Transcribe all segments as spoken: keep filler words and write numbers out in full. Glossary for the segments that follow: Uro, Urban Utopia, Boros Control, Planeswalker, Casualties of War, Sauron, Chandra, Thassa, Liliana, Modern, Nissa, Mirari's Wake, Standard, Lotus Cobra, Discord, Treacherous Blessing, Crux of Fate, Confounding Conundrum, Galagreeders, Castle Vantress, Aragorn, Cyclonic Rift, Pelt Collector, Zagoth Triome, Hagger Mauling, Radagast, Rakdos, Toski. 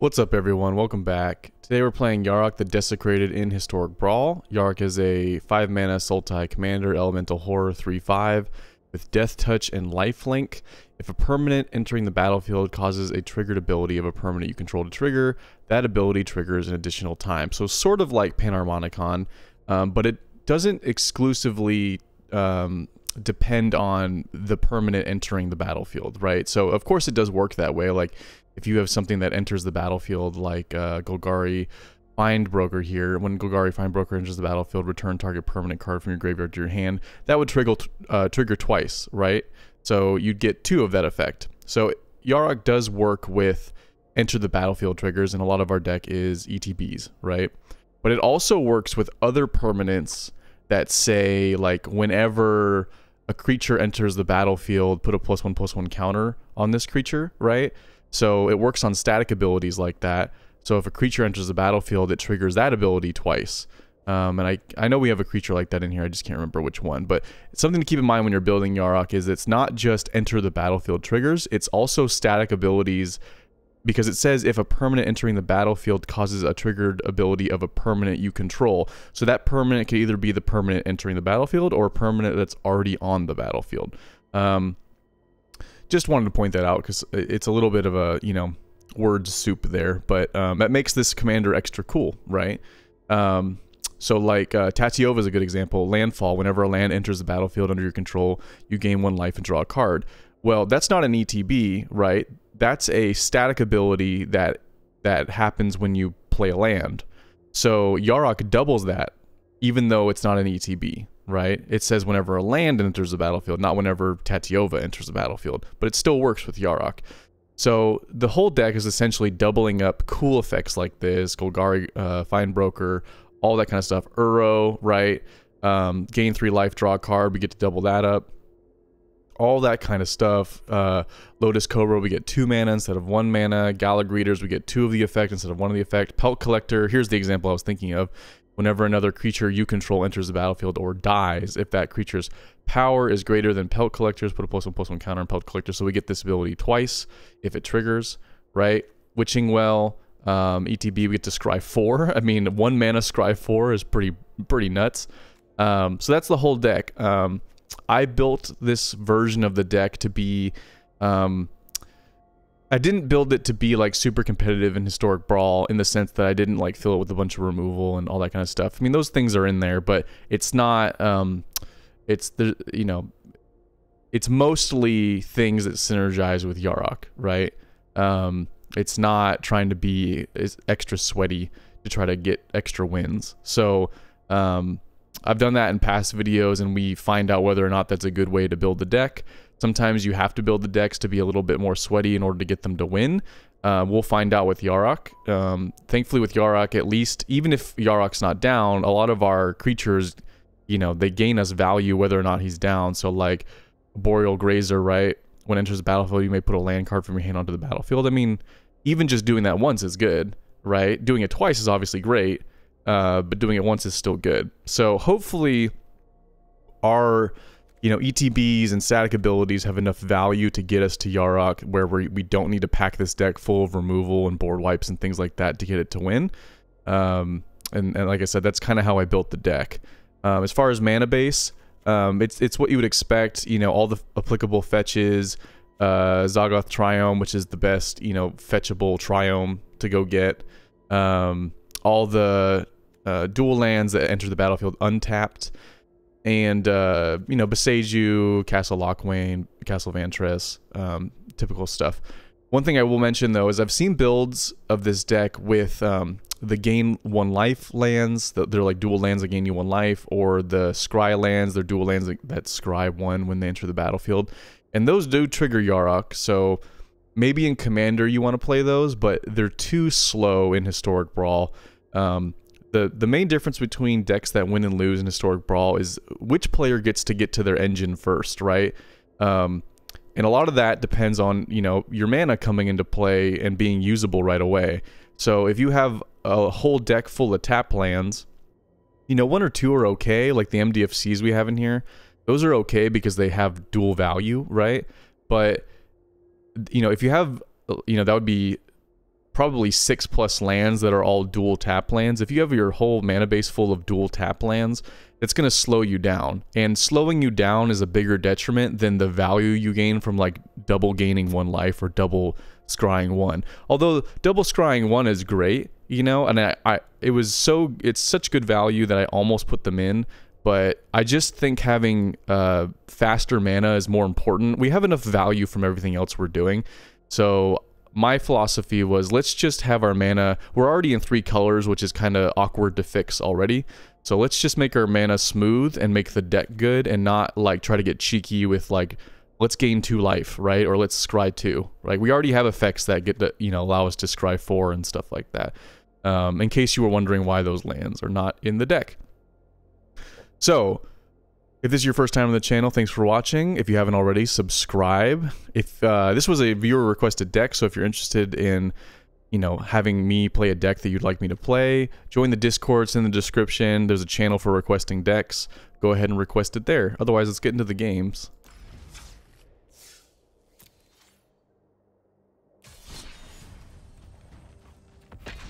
What's up everyone, welcome back. Today we're playing Yarok the Desecrated in Historic Brawl. Yarok is a five mana Sultai commander, elemental horror three five, with Death Touch and Lifelink. If a permanent entering the battlefield causes a triggered ability of a permanent you control to trigger, that ability triggers an additional time. So sort of like Panharmonicon, um, but it doesn't exclusively um, depend on the permanent entering the battlefield, right? So of course it does work that way, like if you have something that enters the battlefield, like uh, Golgari Findbroker here, when Golgari Findbroker enters the battlefield, return target permanent card from your graveyard to your hand, that would trigger uh, trigger twice, right? So you'd get two of that effect. So Yarok does work with enter the battlefield triggers, and a lot of our deck is E T Bs, right? But it also works with other permanents that say, like, whenever a creature enters the battlefield, put a plus one plus one counter on this creature, right? So it works on static abilities like that. So if a creature enters the battlefield, it triggers that ability twice. Um, and I, I know we have a creature like that in here. I just can't remember which one. But something to keep in mind when you're building Yarok is it's not just enter the battlefield triggers. It's also static abilities, because it says if a permanent entering the battlefield causes a triggered ability of a permanent you control. So that permanent could either be the permanent entering the battlefield or a permanent that's already on the battlefield. Um... Just wanted to point that out because it's a little bit of a, you know, word soup there, but um, that makes this commander extra cool, right? Um, so like uh, Tatyova is a good example. Landfall, whenever a land enters the battlefield under your control, you gain one life and draw a card. Well, that's not an E T B, right? That's a static ability that that happens when you play a land. So Yarok doubles that, even though it's not an E T B. Right? It says whenever a land enters the battlefield, not whenever Tatyova enters the battlefield, but it still works with Yarok. So the whole deck is essentially doubling up cool effects like this, Golgari uh, Findbroker, all that kind of stuff. Uro, right? Um, gain three life, draw a card, we get to double that up. All that kind of stuff. Uh, Lotus Cobra, we get two mana instead of one mana. Galagreeders, we get two of the effect instead of one of the effect. Pelt Collector, here's the example I was thinking of. Whenever another creature you control enters the battlefield or dies, if that creature's power is greater than Pelt Collector's, put a plus one plus one counter on Pelt Collector. So we get this ability twice if it triggers, right? Witching Well, um, E T B, we get to scry four. I mean, one mana scry four is pretty pretty nuts. Um, so that's the whole deck. Um, I built this version of the deck to be... Um, I didn't build it to be like super competitive in Historic Brawl in the sense that I didn't like fill it with a bunch of removal and all that kind of stuff. I mean, those things are in there, but it's not, um, it's the, you know, it's mostly things that synergize with Yarok, right? Um, it's not trying to be extra sweaty to try to get extra wins. So, um, I've done that in past videos and we find out whether or not that's a good way to build the deck. Sometimes you have to build the decks to be a little bit more sweaty in order to get them to win. Uh, we'll find out with Yarok. Um, thankfully with Yarok, at least, even if Yarok's not down, a lot of our creatures, you know, they gain us value whether or not he's down. So like Boreal Grazer, right? When it enters the battlefield, you may put a land card from your hand onto the battlefield. I mean, even just doing that once is good, right? Doing it twice is obviously great, uh, but doing it once is still good. So hopefully our... You know, E T Bs and static abilities have enough value to get us to Yarok where we, we don't need to pack this deck full of removal and board wipes and things like that to get it to win. Um, and, and like I said, that's kind of how I built the deck. Um, as far as mana base, um, it's it's what you would expect. You know, all the applicable fetches, uh, Zagoth Triome, which is the best, you know, fetchable Triome to go get. Um, all the uh, dual lands that enter the battlefield untapped. And, uh, you know, Baseju, Castle Lockwain, Castle Vantress, um, typical stuff. One thing I will mention, though, is I've seen builds of this deck with um, the gain one life lands. The, they're like dual lands that gain you one life, or the scry lands. They're dual lands that, that scry one when they enter the battlefield. And those do trigger Yarok, so maybe in Commander you want to play those, but they're too slow in Historic Brawl. Um... The, the main difference between decks that win and lose in Historic Brawl is which player gets to get to their engine first, right? Um, and a lot of that depends on, you know, your mana coming into play and being usable right away. So if you have a whole deck full of tap lands, you know, one or two are okay, like the M D F Cs we have in here. Those are okay because they have dual value, right? But, you know, if you have, you know, that would be... probably six plus lands that are all dual tap lands. If you have your whole mana base full of dual tap lands, it's going to slow you down. And slowing you down is a bigger detriment than the value you gain from like double gaining one life or double scrying one. Although double scrying one is great, you know, and I, I it was so, it's such good value that I almost put them in. But I just think having uh, faster mana is more important. We have enough value from everything else we're doing. So my philosophy was, let's just have our mana. We're already in three colors, which is kind of awkward to fix already. So let's just make our mana smooth and make the deck good and not like try to get cheeky with like, let's gain two life, right? Or let's scry two, right? We already have effects that get the, you know, allow us to scry four and stuff like that. Um, in case you were wondering why those lands are not in the deck. So, if this is your first time on the channel, thanks for watching. If you haven't already, subscribe. If uh, this was a viewer-requested deck, so if you're interested in, you know, having me play a deck that you'd like me to play, join the Discord. It's in the description. There's a channel for requesting decks. Go ahead and request it there. Otherwise, let's get into the games.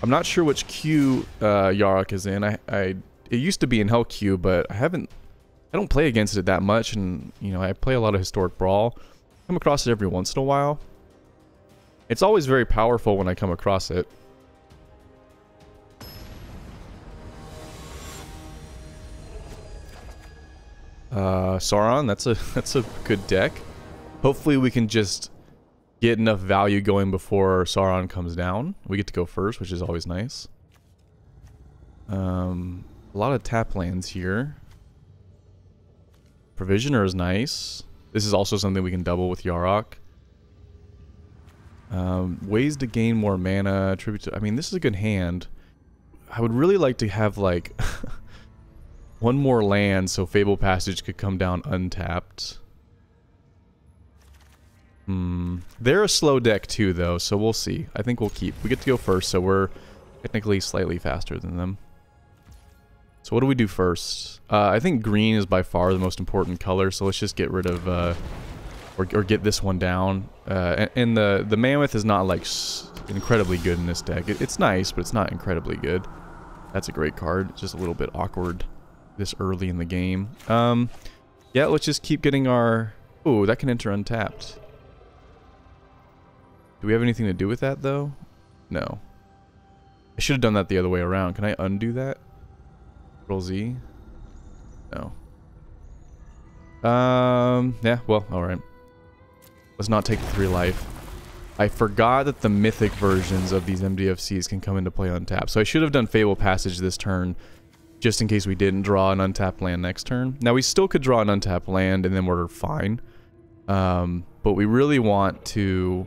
I'm not sure which queue uh, Yarok is in. I. I It used to be in Hell Queue, but I haven't, I don't play against it that much, and, you know, I play a lot of Historic Brawl. I come across it every once in a while. It's always very powerful when I come across it. Uh, Sauron, that's a, that's a good deck. Hopefully we can just get enough value going before Sauron comes down. We get to go first, which is always nice. Um... A lot of tap lands here. Provisioner is nice. This is also something we can double with Yarok. Um, ways to gain more mana. Tribute to, I mean, this is a good hand. I would really like to have, like, one more land so Fable Passage could come down untapped. Hmm. They're a slow deck, too, though, so we'll see. I think we'll keep. We get to go first, so we're technically slightly faster than them. So what do we do first? Uh, I think green is by far the most important color, so let's just get rid of, uh, or, or get this one down. Uh, and, and the, the Mammoth is not, like, incredibly good in this deck. It, it's nice, but it's not incredibly good. That's a great card. It's just a little bit awkward this early in the game. Um, yeah, let's just keep getting our... Ooh, that can enter untapped. Do we have anything to do with that, though? No. I should have done that the other way around. Can I undo that? Z? No. Um, yeah, well, alright. Let's not take the three life. I forgot that the mythic versions of these M D F Cs can come into play untapped. So I should have done Fable Passage this turn, just in case we didn't draw an untapped land next turn. Now, we still could draw an untapped land, and then we're fine. Um, but we really want to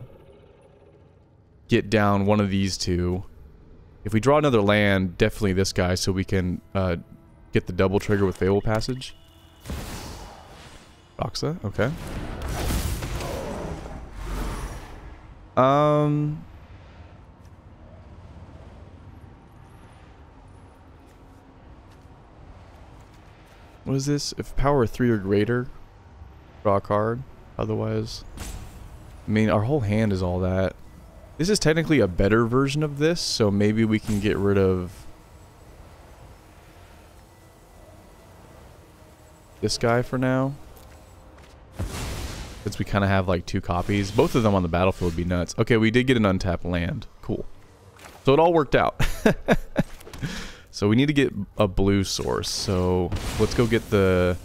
get down one of these two. If we draw another land, definitely this guy, so we can uh, get the double trigger with Fable Passage. Roxa, okay. Um, what is this? If power three or greater, draw a card. Otherwise, I mean, our whole hand is all that. This is technically a better version of this, so maybe we can get rid of this guy for now. Since we kind of have like two copies. Both of them on the battlefield would be nuts. Okay, we did get an untapped land. Cool. So it all worked out. So we need to get a blue source. So let's go get the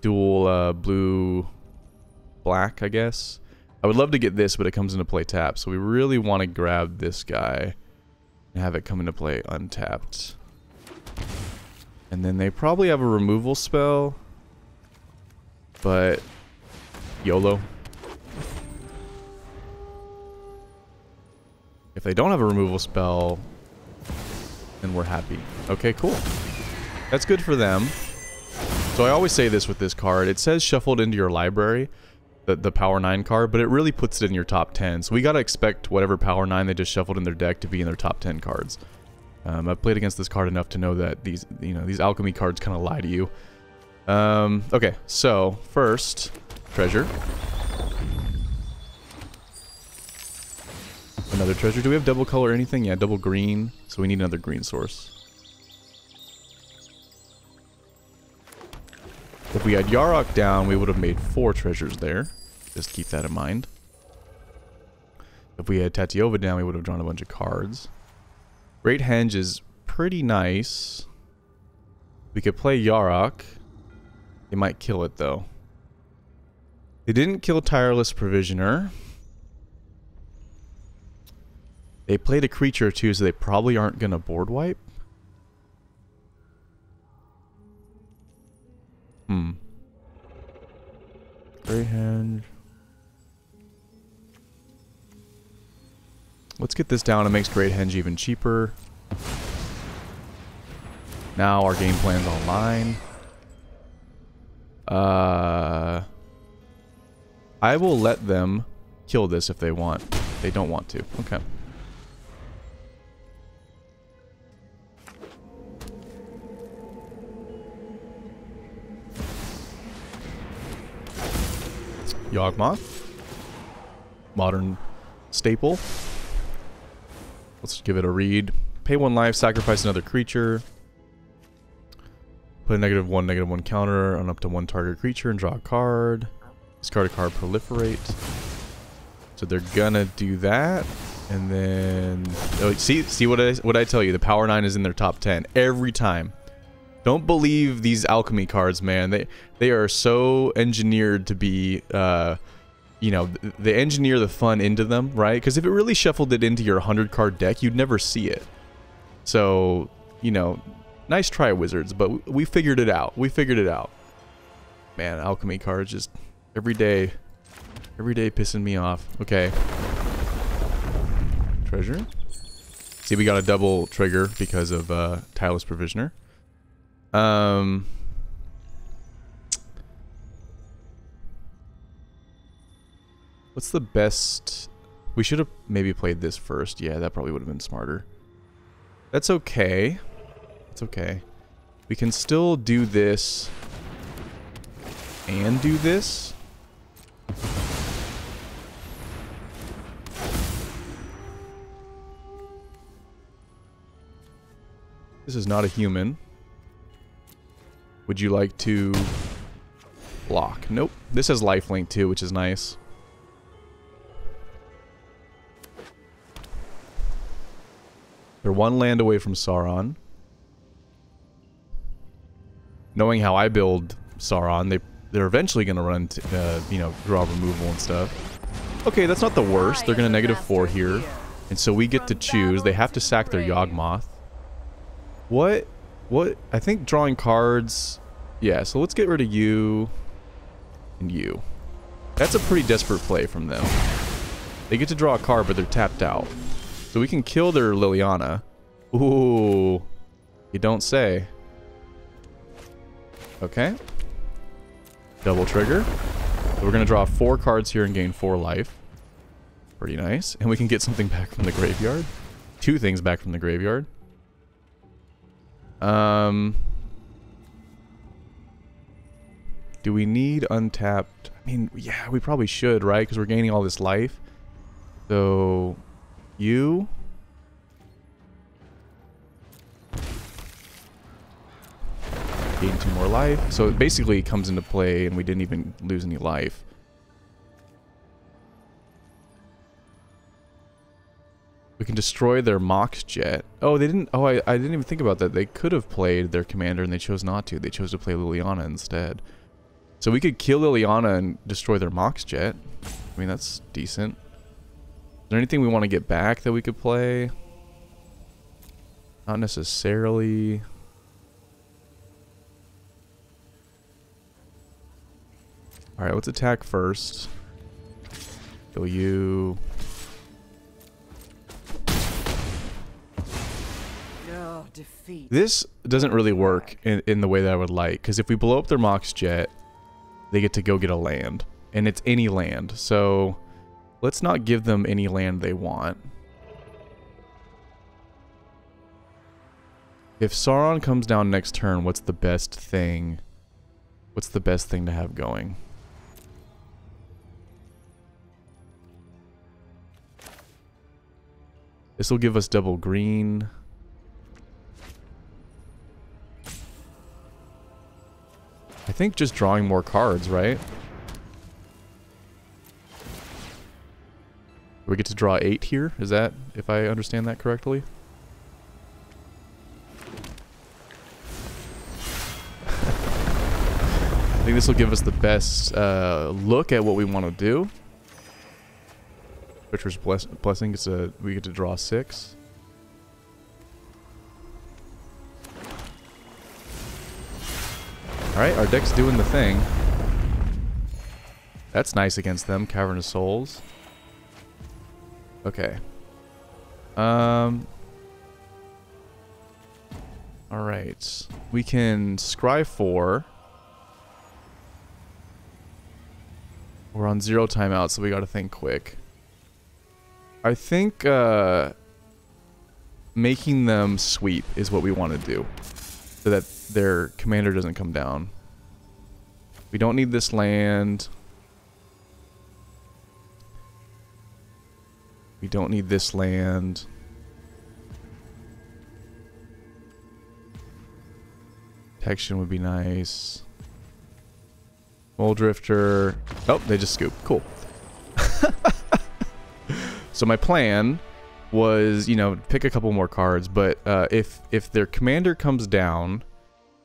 dual uh, blue-black, I guess. I would love to get this, but it comes into play tapped, so we really want to grab this guy and have it come into play untapped. And then they probably have a removal spell, but YOLO. If they don't have a removal spell, then we're happy. Okay, cool. That's good for them. So I always say this with this card. It says shuffled into your library. The, the power nine card, but it really puts it in your top ten. So we got to expect whatever power nine they just shuffled in their deck to be in their top ten cards. Um, I've played against this card enough to know that these, you know, these alchemy cards kind of lie to you. Um, okay, so first, treasure. another treasure. Do we have double color or anything? Yeah, double green. So we need another green source. If we had Yarok down, we would have made four treasures there. Just keep that in mind. If we had Tatyova down, we would have drawn a bunch of cards. Great Henge is pretty nice. We could play Yarok. They might kill it, though. They didn't kill Tireless Provisioner. They played a creature or two, so they probably aren't going to board wipe. Hmm. Great Henge. Let's get this down. It makes Great Henge even cheaper. Now our game plan's online. Uh, I will let them kill this if they want. They don't want to. Okay. Yawgmoth. Modern staple. Let's give it a read. Pay one life, sacrifice another creature. Put a negative one, negative one counter on up to one target creature and draw a card. Discard a card, proliferate. So they're gonna do that. And then... Oh, see see what I, what I tell you. The Power nine is in their top ten. Every time. Don't believe these alchemy cards, man. They they are so engineered to be... Uh, you know, they engineer the fun into them, right? Because if it really shuffled it into your one hundred card deck, you'd never see it. So, you know, nice try, Wizards, but we figured it out. We figured it out. Man, alchemy cards just every day, every day pissing me off. Okay. Treasure. See, we got a double trigger because of uh, Tireless Provisioner. Um... What's the best... We should have maybe played this first. Yeah, that probably would have been smarter. That's okay. That's okay. We can still do this. And do this. This is not a human. Would you like to... block? Nope. This has lifelink too, which is nice. They're one land away from Sauron. Knowing how I build Sauron, they, they're eventually going to run, t uh, you know, draw removal and stuff. Okay, that's not the worst. They're going to negative four here. And so we get to choose. They have to sack their Yawgmoth. What? What? I think drawing cards... Yeah, so let's get rid of you and you. That's a pretty desperate play from them. They get to draw a card, but they're tapped out. So we can kill their Liliana. Ooh. You don't say. Okay. Double trigger. So we're going to draw four cards here and gain four life. Pretty nice. And we can get something back from the graveyard. Two things back from the graveyard. Um... Do we need untapped? I mean, yeah, we probably should, right? Because we're gaining all this life. So... You. Gain two more life. So it basically comes into play and we didn't even lose any life. We can destroy their Mox Jet. Oh, they didn't. Oh, I, I didn't even think about that. They could have played their commander and they chose not to. They chose to play Liliana instead. So we could kill Liliana and destroy their Mox Jet. I mean, that's decent. Is there anything we want to get back that we could play? Not necessarily. Alright, let's attack first. Kill you. No, defeat. This doesn't really work in, in the way that I would like. Because if we blow up their Mox Jet, they get to go get a land. And it's any land. So... Let's not give them any land they want. If Sauron comes down next turn, what's the best thing? What's the best thing to have going? This will give us double green. I think just drawing more cards, right? We get to draw eight here, is that, if I understand that correctly? I think this will give us the best uh, look at what we want to do. Butcher's Bless Blessing, it's a, we get to draw six. Alright, our deck's doing the thing. That's nice against them, Cavernous Souls. Okay. Um. All right. We can scry four. We're on zero timeout, so we got to think quick. I think uh, making them sweep is what we want to do, so that their commander doesn't come down. We don't need this land. We don't need this land. Protection would be nice. Mole Drifter. Oh, they just scoop. Cool. So my plan was, you know, pick a couple more cards, but uh, if if their commander comes down,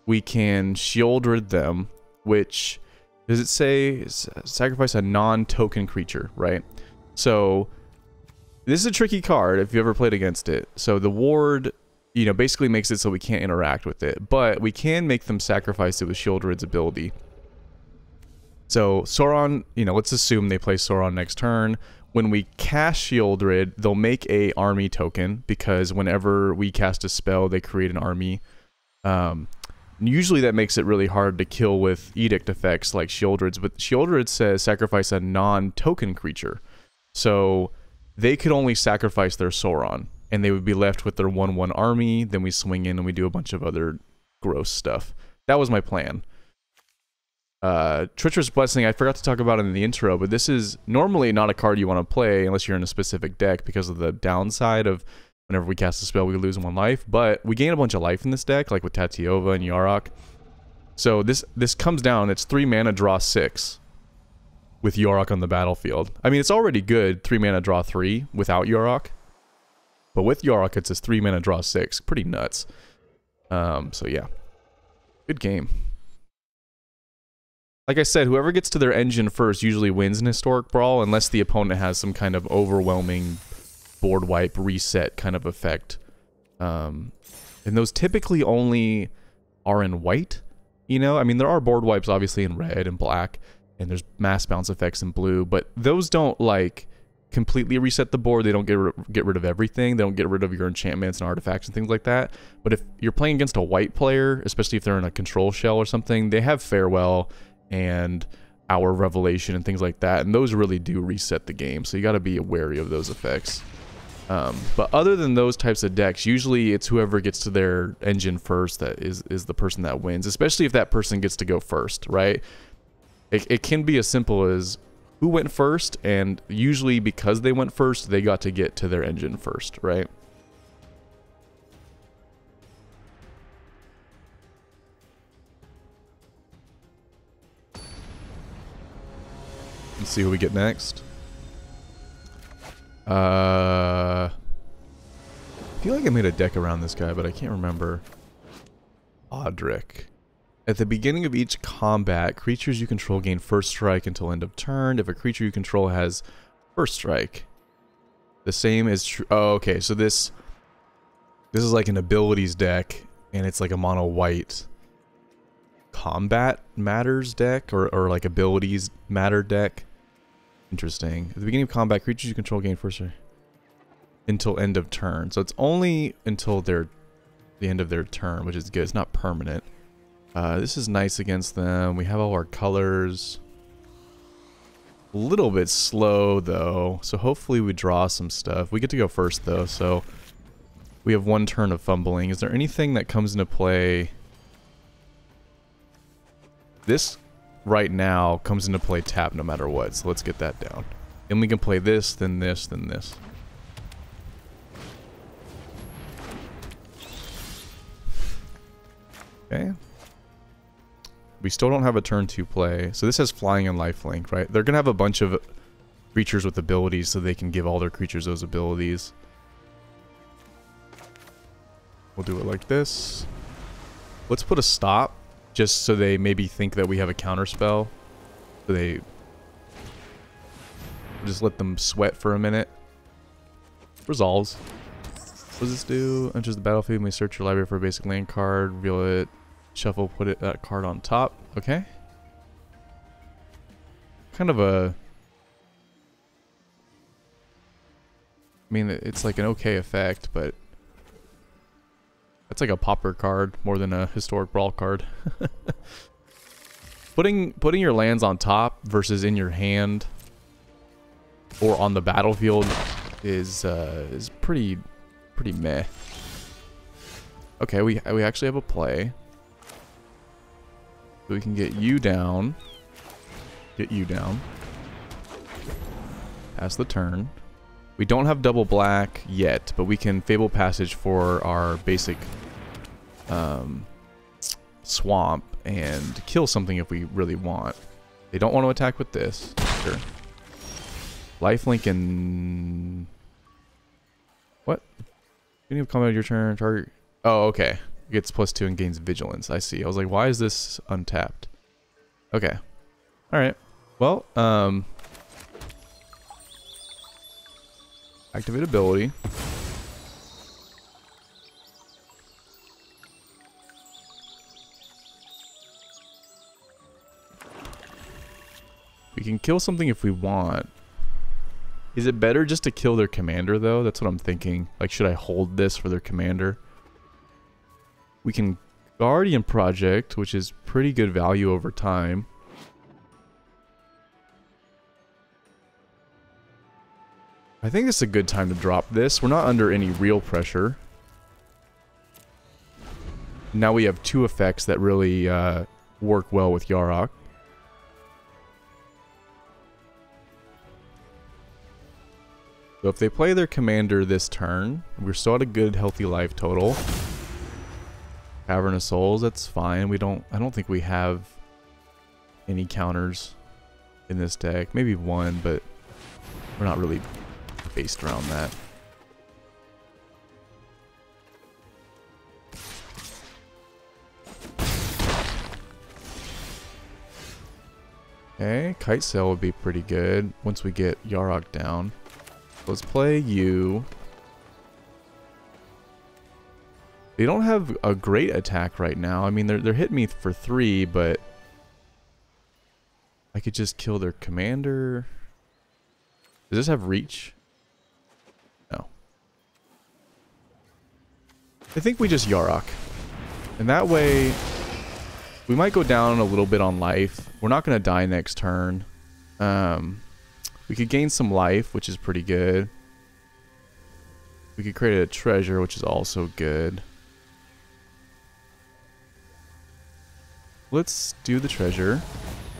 we can Sheoldred them, which, does it say, sacrifice a non-token creature, right? So this is a tricky card if you ever played against it. So the ward, you know, basically makes it so we can't interact with it, but we can make them sacrifice it with Sheoldred's ability. So Sauron, you know, let's assume they play Sauron next turn. When we cast Sheoldred, they'll make a army token because whenever we cast a spell, they create an army. Um, usually that makes it really hard to kill with edict effects like Sheoldred's, but Sheoldred says sacrifice a non-token creature. So they could only sacrifice their Sauron, and they would be left with their one one army. Then we swing in and we do a bunch of other gross stuff. That was my plan. Uh, Treacherous Blessing, I forgot to talk about it in the intro, but this is normally not a card you want to play unless you're in a specific deck because of the downside of whenever we cast a spell, we lose one life. But we gain a bunch of life in this deck, like with Tatyova and Yarok. So this, this comes down, it's three mana, draw six. With Yarok on the battlefield. I mean, it's already good, three mana draw three without Yarok, but with Yarok it's just three mana draw six. Pretty nuts. Um, so yeah, good game. Like I said, whoever gets to their engine first usually wins an Historic Brawl, unless the opponent has some kind of overwhelming board wipe reset kind of effect. Um, and those typically only are in white. You know, I mean, there are board wipes obviously in red and black. And there's mass bounce effects in blue, but those don't like completely reset the board. They don't get ri get rid of everything. They don't get rid of your enchantments and artifacts and things like that. But if you're playing against a white player, especially if they're in a control shell or something, they have Farewell and Hour Revelation and things like that, and those really do reset the game. So you got to be wary of those effects. Um, but other than those types of decks, usually it's whoever gets to their engine first that is is the person that wins, especially if that person gets to go first, right? It, it can be as simple as who went first, and usually because they went first, they got to get to their engine first, right? Let's see who we get next. Uh, I feel like I made a deck around this guy, but I can't remember. Audric. At the beginning of each combat, creatures you control gain first strike until end of turn. If a creature you control has first strike, the same is true. Oh, okay. So this this is like an abilities deck, and it's like a mono white combat matters deck, or, or like abilities matter deck. Interesting. At the beginning of combat, creatures you control gain first strike until end of turn. So it's only until their the end of their turn, which is good. It's not permanent. Uh, this is nice against them. We have all our colors. A little bit slow, though. So hopefully we draw some stuff. We get to go first, though. So we have one turn of fumbling. Is there anything that comes into play? This right now comes into play tap no matter what. So let's get that down. Then we can play this, then this, then this. Okay. We still don't have a turn to play. So this has flying and lifelink, right? They're going to have a bunch of creatures with abilities, so they can give all their creatures those abilities. We'll do it like this. Let's put a stop, just so they maybe think that we have a counterspell. So they... Just let them sweat for a minute. Resolves. What does this do? Enters the battlefield and we search your library for a basic land card. Reveal it. Shuffle, put it, that card on top. Okay. Kind of a... I mean, it's like an okay effect, but... That's like a pauper card more than a historic brawl card. putting putting your lands on top versus in your hand or on the battlefield is uh, is pretty pretty meh. Okay, we we actually have a play. We can get you down. Get you down. Pass the turn. We don't have double black yet, but we can Fable Passage for our basic um, swamp and kill something if we really want. They don't want to attack with this. Sure. Lifelink and... What? Beginning of combat of your turn, target... Oh, okay. It gets plus two and gains vigilance. I see. I was like, why is this untapped? Okay. Alright. Well, um... activate ability. We can kill something if we want. Is it better just to kill their commander though? That's what I'm thinking. Like, should I hold this for their commander? We can Guardian Project, which is pretty good value over time. I think it's a good time to drop this. We're not under any real pressure. Now we have two effects that really uh, work well with Yarok. So if they play their commander this turn, we're still at a good healthy life total. Cavern of Souls, that's fine. We don't. I don't think we have any counters in this deck. Maybe one, but we're not really based around that. Okay, Kitesail would be pretty good once we get Yarok down. Let's play you. They don't have a great attack right now. I mean, they're, they're hitting me for three, but I could just kill their commander. Does this have reach? I think we just Yarok. And that way, we might go down a little bit on life. We're not going to die next turn. Um, we could gain some life, which is pretty good. We could create a treasure, which is also good. Let's do the treasure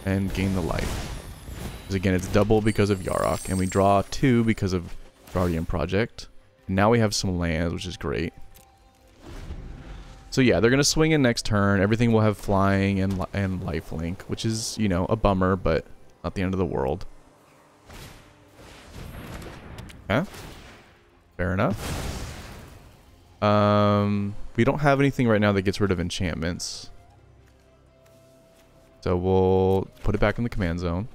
and gain the life. Because again, it's double because of Yarok. And we draw two because of Guardian Project. And now we have some lands, which is great. So yeah, they're going to swing in next turn. Everything will have flying and, li and lifelink, which is, you know, a bummer, but not the end of the world. Okay. Fair enough. Um, we don't have anything right now that gets rid of enchantments. So we'll put it back in the command zone.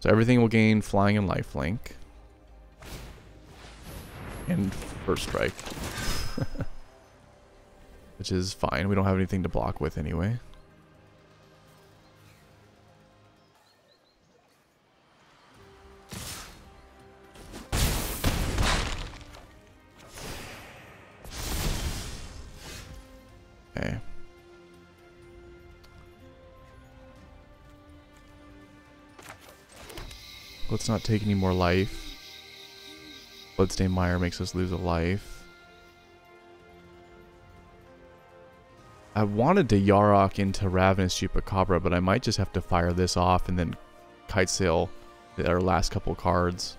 So everything will gain flying and lifelink. And first strike. Which is fine. We don't have anything to block with anyway. Okay. Let's not take any more life. Bloodstained Mire makes us lose a life. I wanted to Yarok into Ravenous Chupacabra, but I might just have to fire this off and then Kitesail our last couple cards.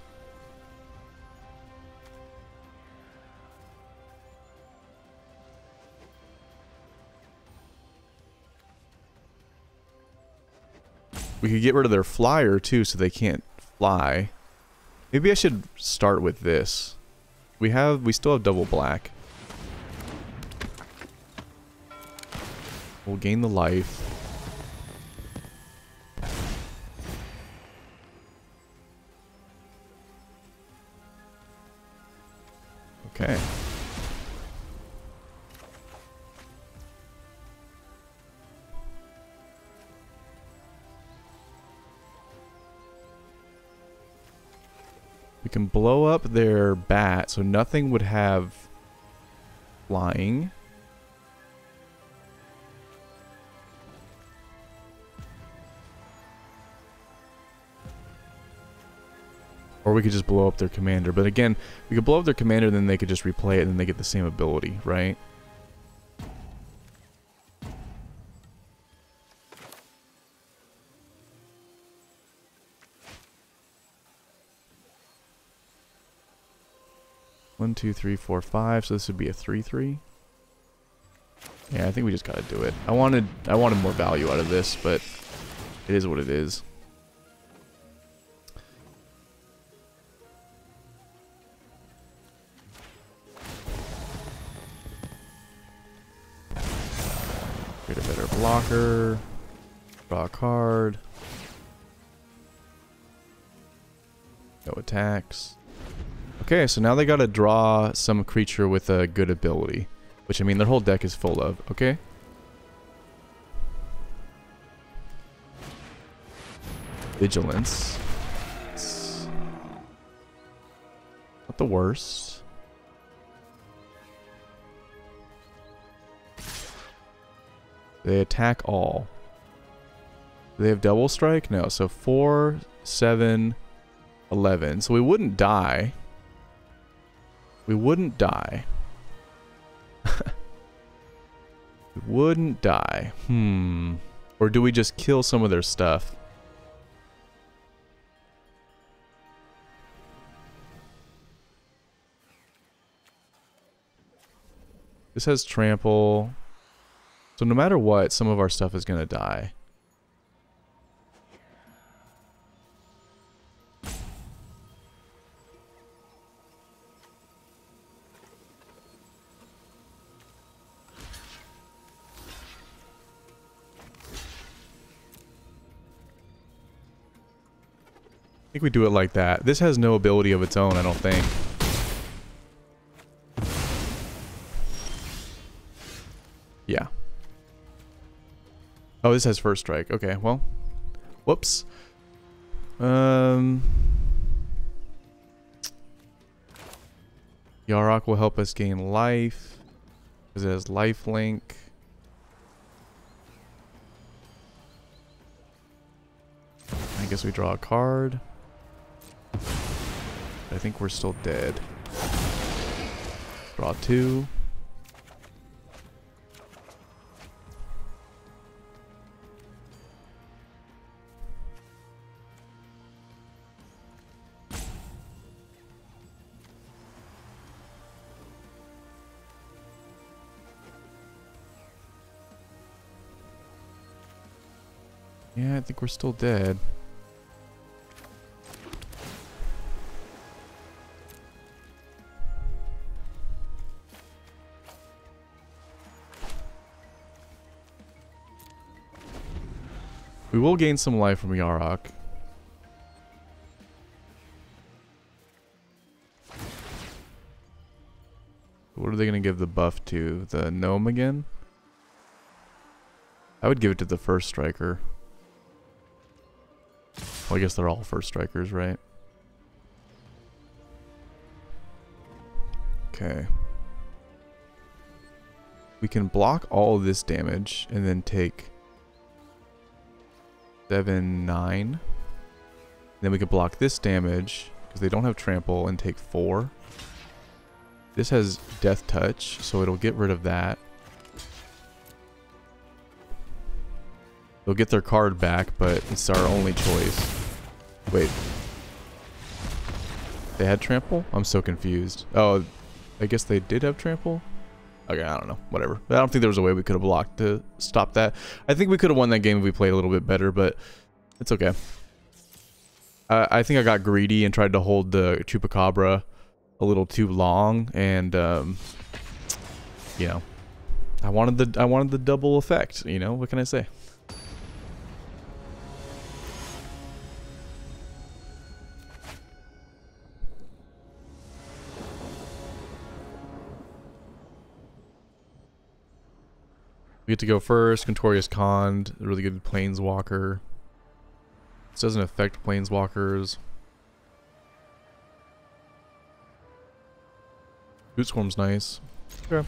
We could get rid of their flyer too, so they can't fly. Maybe I should start with this. We have, we still have double black. We'll gain the life. Okay. We can blow up their bat, so nothing would have flying. Or we could just blow up their commander. But again, we could blow up their commander, then they could just replay it, and then they get the same ability, right? One, two, three, four, five. So this would be a three, three. Yeah, I think we just gotta do it. I wanted, I wanted more value out of this, but it is what it is. Get a better blocker. Draw a card. No attacks. Okay, so now they gotta draw some creature with a good ability. Which, I mean, their whole deck is full of. Okay. Vigilance. It's not the worst. They attack all. Do they have double strike? No. So four, seven, eleven. So we wouldn't die. We wouldn't die. We wouldn't die. Hmm. Or do we just kill some of their stuff? This has trample. So no matter what, some of our stuff is going to die. I think we do it like that. This has no ability of its own, I don't think. Yeah. Oh, this has first strike. Okay, well. Whoops. Um, Yarok will help us gain life. Because it has lifelink. I guess we draw a card. I think we're still dead. Draw two. Yeah, I think we're still dead. We will gain some life from Yarok. What are they going to give the buff to? The gnome again? I would give it to the first striker. Well, I guess they're all first strikers, right? Okay. We can block all of this damage and then take seven, nine. Then we can block this damage because they don't have trample and take four. This has death touch, so it'll get rid of that. They'll get their card back, but it's our only choice. Wait. They had trample? I'm so confused. Oh, I guess they did have trample? Okay, I don't know. Whatever. I don't think there was a way we could have blocked to stop that. I think we could have won that game if we played a little bit better, but It's okay. Uh, I think I got greedy and tried to hold the Chupacabra a little too long, and um, you know, I wanted the I wanted the double effect. You know, what can I say? We get to go first. Contorious Cond, really good Planeswalker. This doesn't affect Planeswalkers. Scute Swarm's nice. Sure.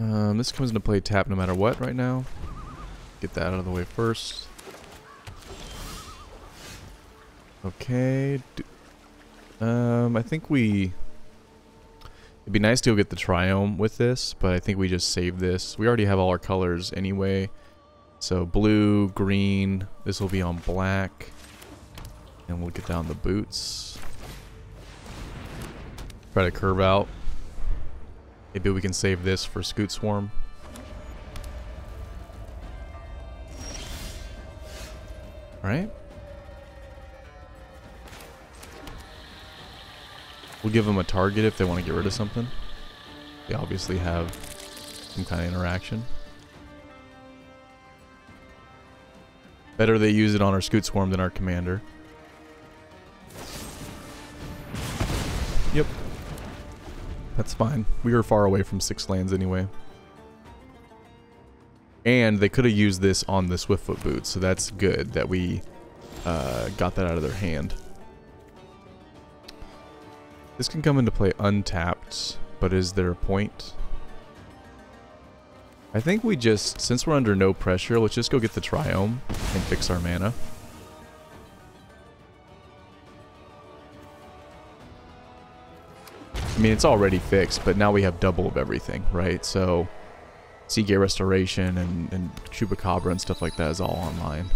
Um, this comes into play tap no matter what right now. Get that out of the way first. Okay. Do Um, I think we, it'd be nice to go get the Triome with this, but I think we just save this. We already have all our colors anyway. So blue, green, this will be on black, and we'll get down the boots. Try to curve out. Maybe we can save this for Scute Swarm. All right. We'll give them a target if they want to get rid of something. They obviously have some kind of interaction. Better they use it on our Scute Swarm than our commander. Yep. That's fine. We were far away from six lands anyway. And they could have used this on the Swiftfoot Boot, so that's good that we uh, got that out of their hand. This can come into play untapped, but is there a point? I think we just, since we're under no pressure, let's just go get the Triome and fix our mana. I mean, it's already fixed, but now we have double of everything, right? So, Seagate Restoration and, and Chupacabra and stuff like that is all online.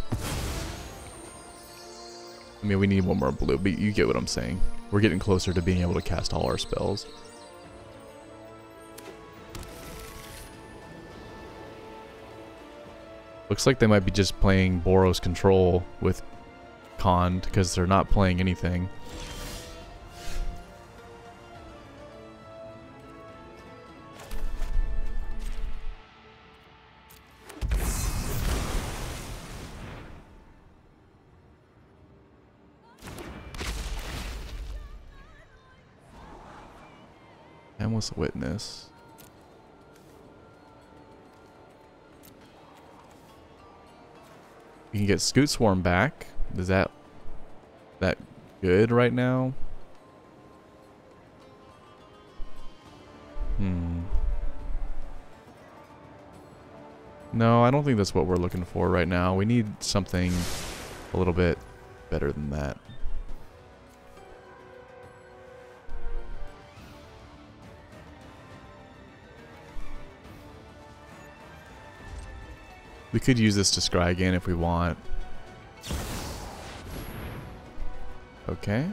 I mean, we need one more blue, but you get what I'm saying. We're getting closer to being able to cast all our spells. Looks like they might be just playing Boros Control with Cond because they're not playing anything. Witness. You can get Scute Swarm back. Is that that good right now? Hmm. No, I don't think that's what we're looking for right now. We need something a little bit better than that. We could use this to scry again if we want. Okay.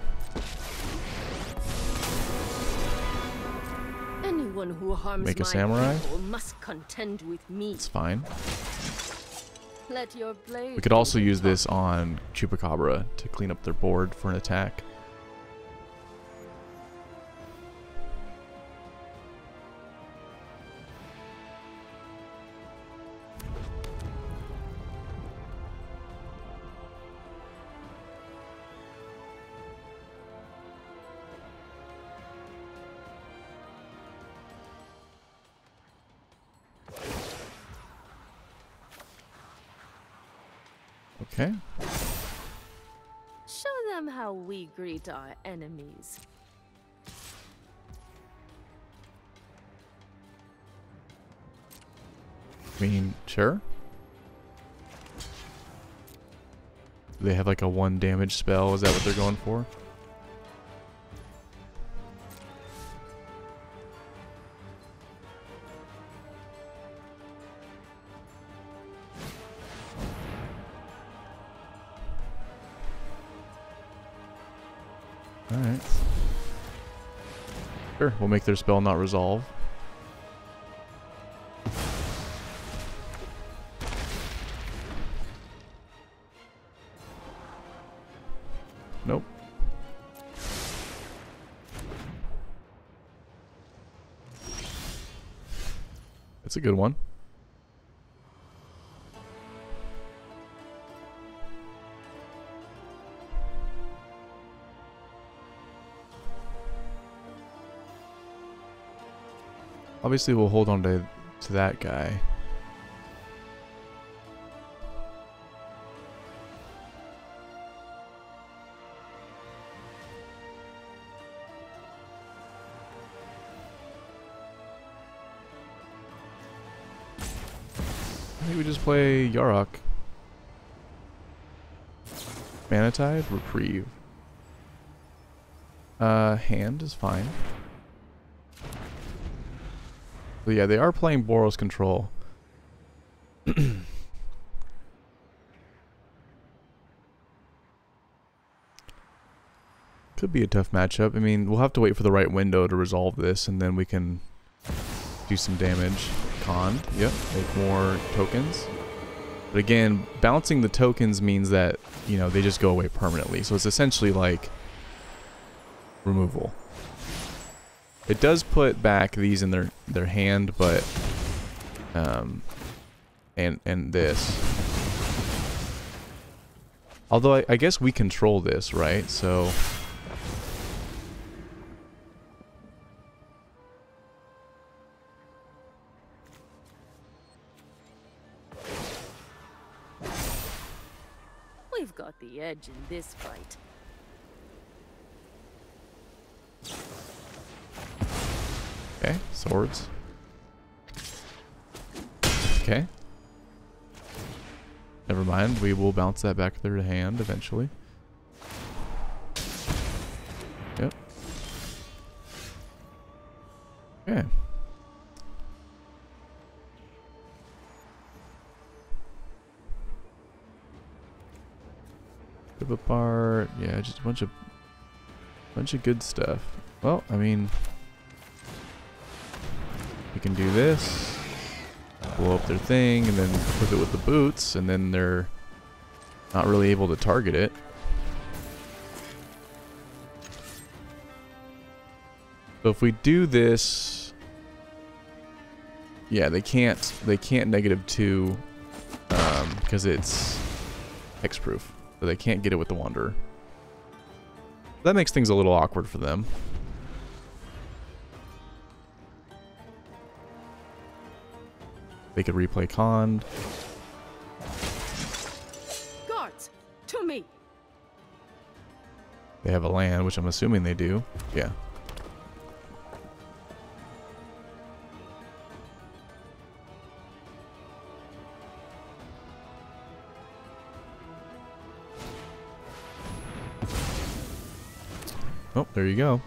Anyone who harms Make a samurai. Must contend with me. It's fine. Let your blade we could also use this on Chupacabra to clean up their board for an attack. Okay. Show them how we greet our enemies. I mean, sure. Do they have like a one damage spell? Is that what they're going for? We'll make their spell not resolve. Nope. It's a good one. Obviously, we'll hold on to, to that guy. I think we just play Yarok. Manatide, Reprieve. Uh, hand is fine. But yeah, they are playing Boros Control. Could be a tough matchup. I mean, we'll have to wait for the right window to resolve this, and then we can do some damage. Con, yep, make more tokens. But again, bouncing the tokens means that, you know, they just go away permanently. So it's essentially like removal. It does put back these in their their hand, but um, and and this. Although I, I guess we control this, right? So we've got the edge in this fight. Okay, swords. Okay. Never mind, we will bounce that back through to hand eventually. Yep. Okay. Rip apart, yeah, just a bunch of bunch of good stuff. Well, I mean, we can do this, blow up their thing, and then flip it with the boots, and then they're not really able to target it. So if we do this, yeah, they can't they can't negative two um, because it's hexproof, so they can't get it with the Wanderer. That makes things a little awkward for them. They could replay Cond. Guards, to me. They have a land, which I'm assuming they do. Yeah. Oh, there you go.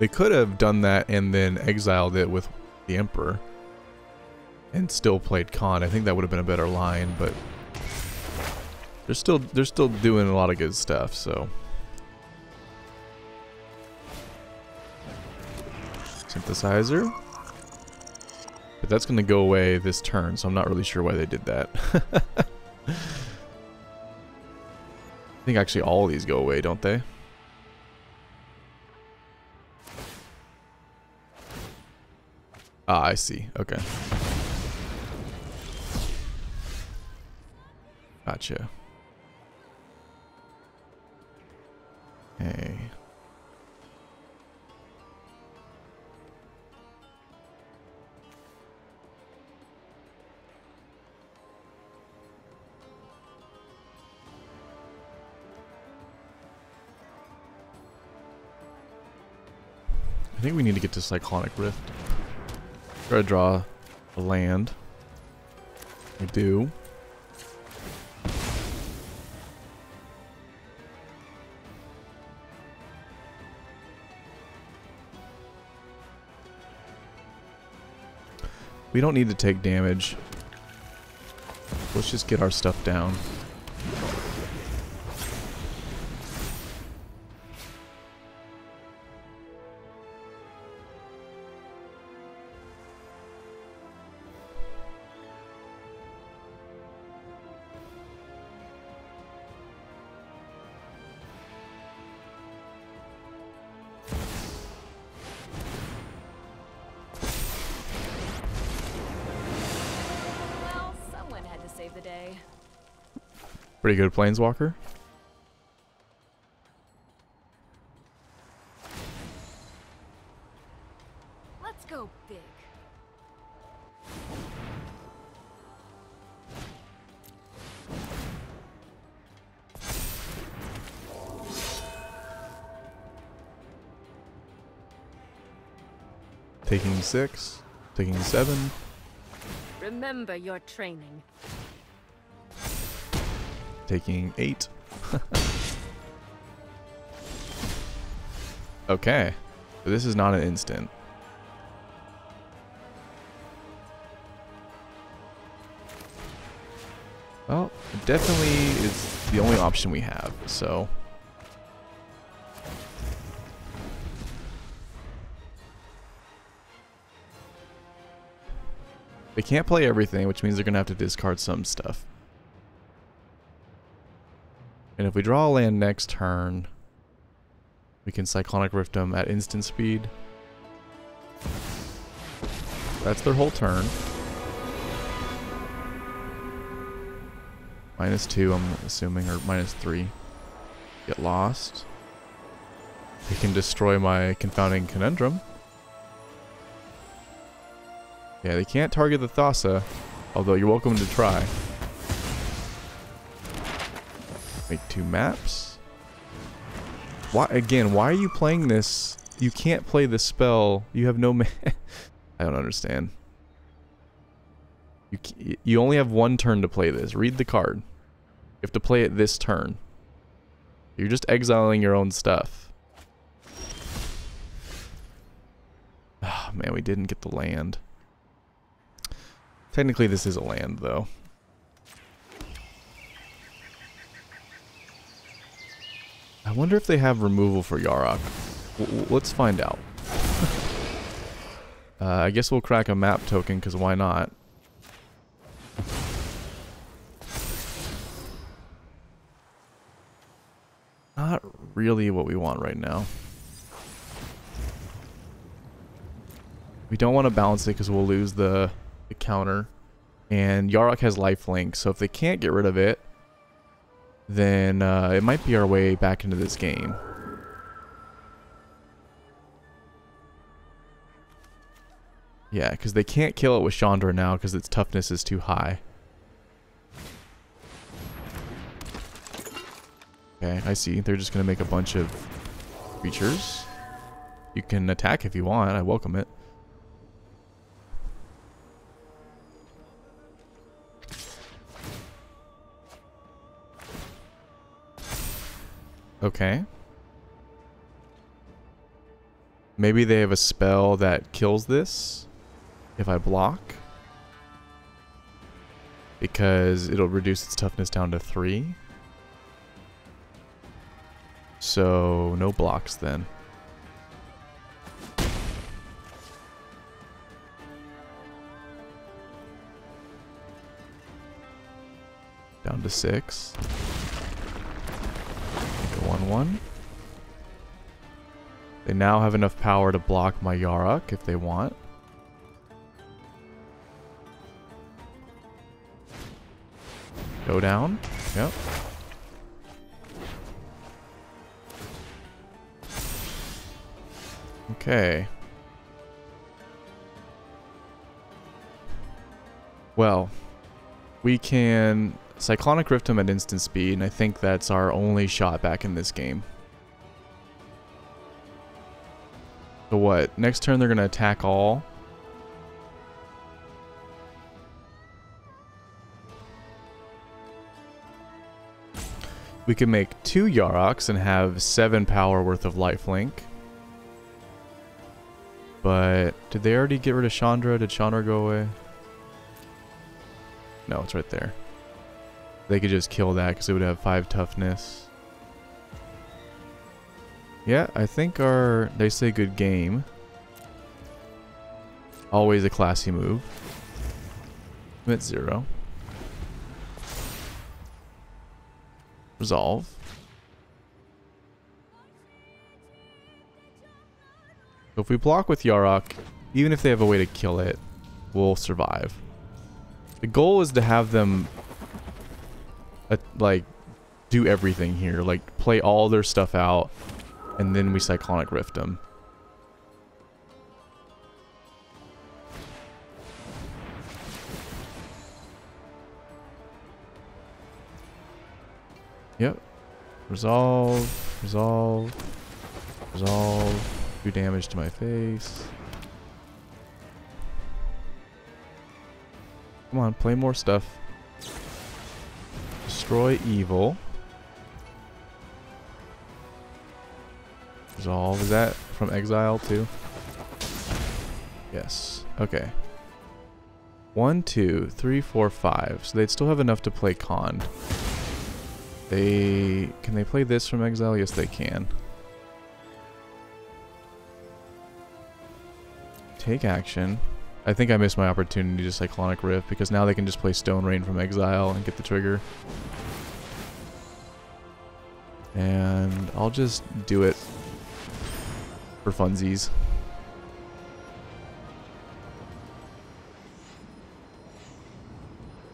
They could have done that and then exiled it with the Emperor. And still played Con. I think that would have been a better line, but they're still they're still doing a lot of good stuff. So synthesizer, but that's going to go away this turn. So I'm not really sure why they did that. I think actually all of these go away, don't they? Ah, I see. Okay. Gotcha. Hey. I think we need to get to Cyclonic Rift. Try to draw a land. We do. We don't need to take damage. Let's just get our stuff down. Pretty good planeswalker. Let's go big. Taking six, taking seven. Remember your training. Taking eight. Okay. So this is not an instant. Well, it definitely is the only option we have, so. They can't play everything, which means they're going to have to discard some stuff. And if we draw a land next turn, we can Cyclonic Rift them at instant speed. That's their whole turn. Minus two, I'm assuming, or minus three. Get lost. They can destroy my Confounding Conundrum. Yeah, they can't target the Thassa, although you're welcome to try. Make two maps. Why again, why are you playing this? You can't play this spell. You have no ma I don't understand. You c you only have one turn to play this. Read the card. You have to play it this turn. You're just exiling your own stuff. Oh, man, we didn't get the land. Technically this is a land though. I wonder if they have removal for Yarok. W let's find out. uh, I guess we'll crack a map token, because why not? Not really what we want right now. We don't want to balance it because we'll lose the, the counter. And Yarok has lifelink, so if they can't get rid of it, then uh, it might be our way back into this game. Yeah, because they can't kill it with Chandra now because its toughness is too high. Okay, I see. They're just going to make a bunch of creatures. You can attack if you want. I welcome it. Okay. Maybe they have a spell that kills this if I block, because it'll reduce its toughness down to three. So no blocks then. Down to six. one one. They now have enough power to block my Yarok if they want. Go down. Yep. Okay. Well, we can Cyclonic Rift him at instant speed, and I think that's our only shot back in this game. So what? Next turn they're going to attack all. We can make two Yaroks and have seven power worth of lifelink. But did they already get rid of Chandra? Did Chandra go away? No, it's right there. They could just kill that because it would have five toughness. Yeah, I think our... They say good game. Always a classy move. I'm at zero. Resolve. So if we block with Yarok, even if they have a way to kill it, we'll survive. The goal is to have them uh, like do everything here, like play all their stuff out, and then we Cyclonic Rift them. Yep. Resolve, resolve, resolve, do damage to my face. Come on, play more stuff. Destroy evil. Resolve, is that from exile too? Yes, okay. One, two, three, four, five. So they'd still have enough to play Con. They, can they play this from exile? Yes, they can. Take action. I think I missed my opportunity to Cyclonic Rift because now they can just play Stone Rain from exile and get the trigger. And I'll just do it for funsies.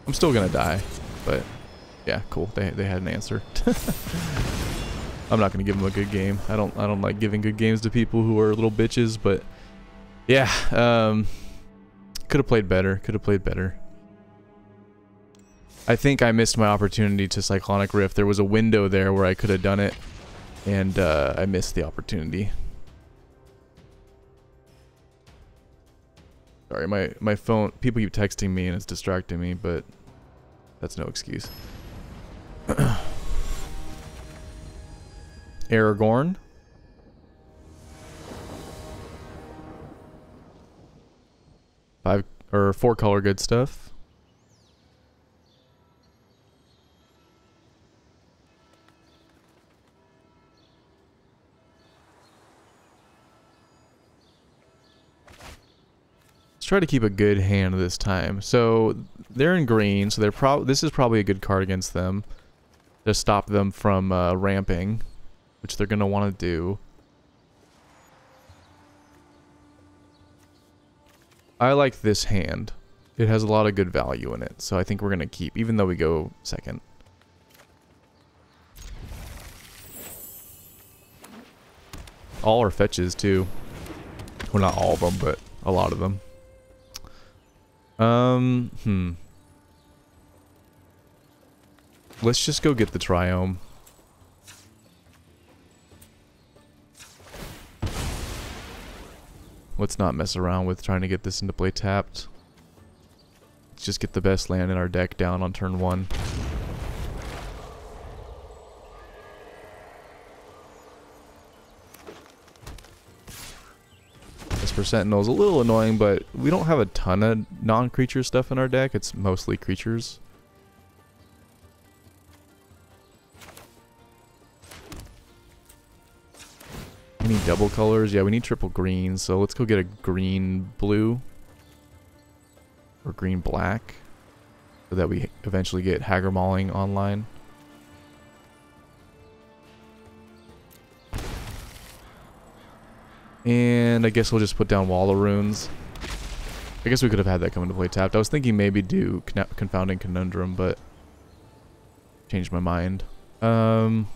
I'm still gonna die, but... yeah, cool. They they had an answer. I'm not gonna give them a good game. I don't I don't like giving good games to people who are little bitches, but yeah, um, could have played better. Could have played better. I think I missed my opportunity to Cyclonic Rift. There was a window there where I could have done it, and uh, I missed the opportunity. Sorry, my my phone. People keep texting me and it's distracting me, but that's no excuse. Aragorn. Five or four color good stuff. Let's try to keep a good hand this time. So they're in green, so they're probably this is probably a good card against them. To stop them from uh, ramping, which they're gonna want to do. I like this hand. It has a lot of good value in it, so I think we're gonna keep, even though we go second. All our fetches too. Well, not all of them, but a lot of them. Um, hmm. Let's just go get the Triome. Let's not mess around with trying to get this into play tapped. Let's just get the best land in our deck down on turn one. This for Sentinel is a little annoying, but we don't have a ton of non-creature stuff in our deck. It's mostly creatures. We need double colors. Yeah, we need triple green, so let's go get a green blue or green black so that we eventually get Hagger Mauling online. And I guess we'll just put down Wall of Runes. I guess we could have had that come into play tapped. I was thinking maybe do Confounding Conundrum, but changed my mind. Um...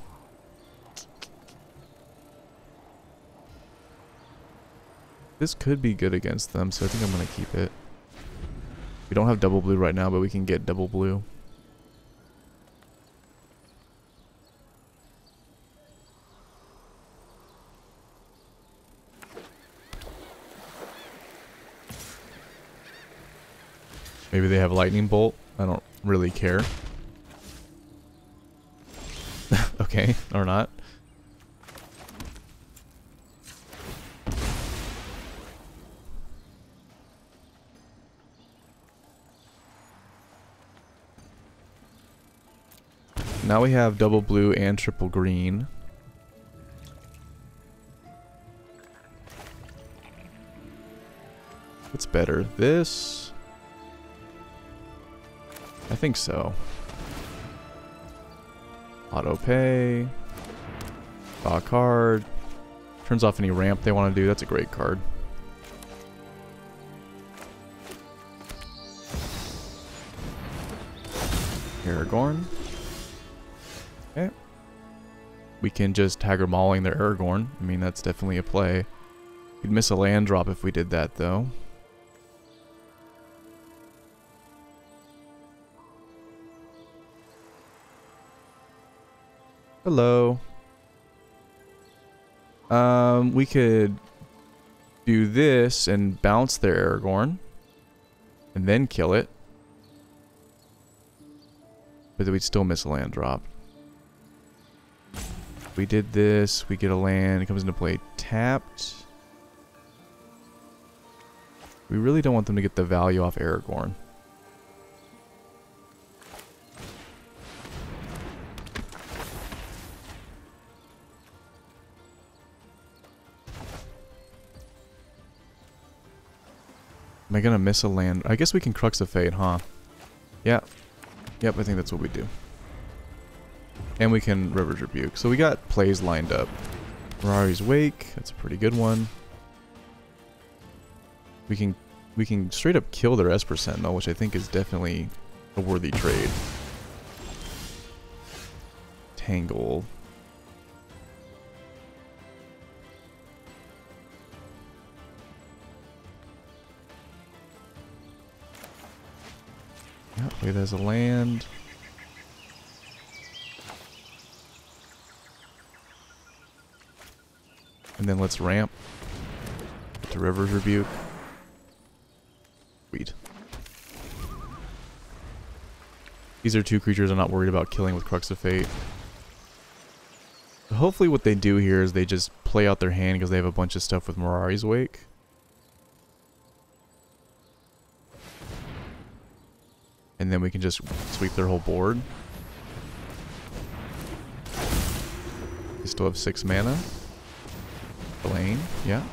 This could be good against them, so I think I'm going to keep it. We don't have double blue right now, but we can get double blue. Maybe they have lightning bolt. I don't really care. Okay, or not. Now we have double blue and triple green. What's better? This? I think so. Auto pay. Draw card. Turns off any ramp they want to do. That's a great card. Aragorn. We can just Haggard Mauling their Aragorn. I mean, that's definitely a play. We'd miss a land drop if we did that, though. Hello. Um, we could do this and bounce their Aragorn. And then kill it. But we'd still miss a land drop. We did this, we get a land, it comes into play tapped. We really don't want them to get the value off Aragorn. Am I gonna miss a land? I guess we can Crux of Fate, huh? Yeah. Yep, I think that's what we do. And we can River's Rebuke. So we got plays lined up. Mirari's Wake, that's a pretty good one. We can we can straight up kill their Esper Sentinel, which I think is definitely a worthy trade. Tangle. Yeah, play that as a land. And then let's ramp to River's Rebuke. Sweet. These are two creatures I'm not worried about killing with Crux of Fate. So hopefully what they do here is they just play out their hand because they have a bunch of stuff with Mirari's Wake. And then we can just sweep their whole board. They still have six mana. Lane, yeah.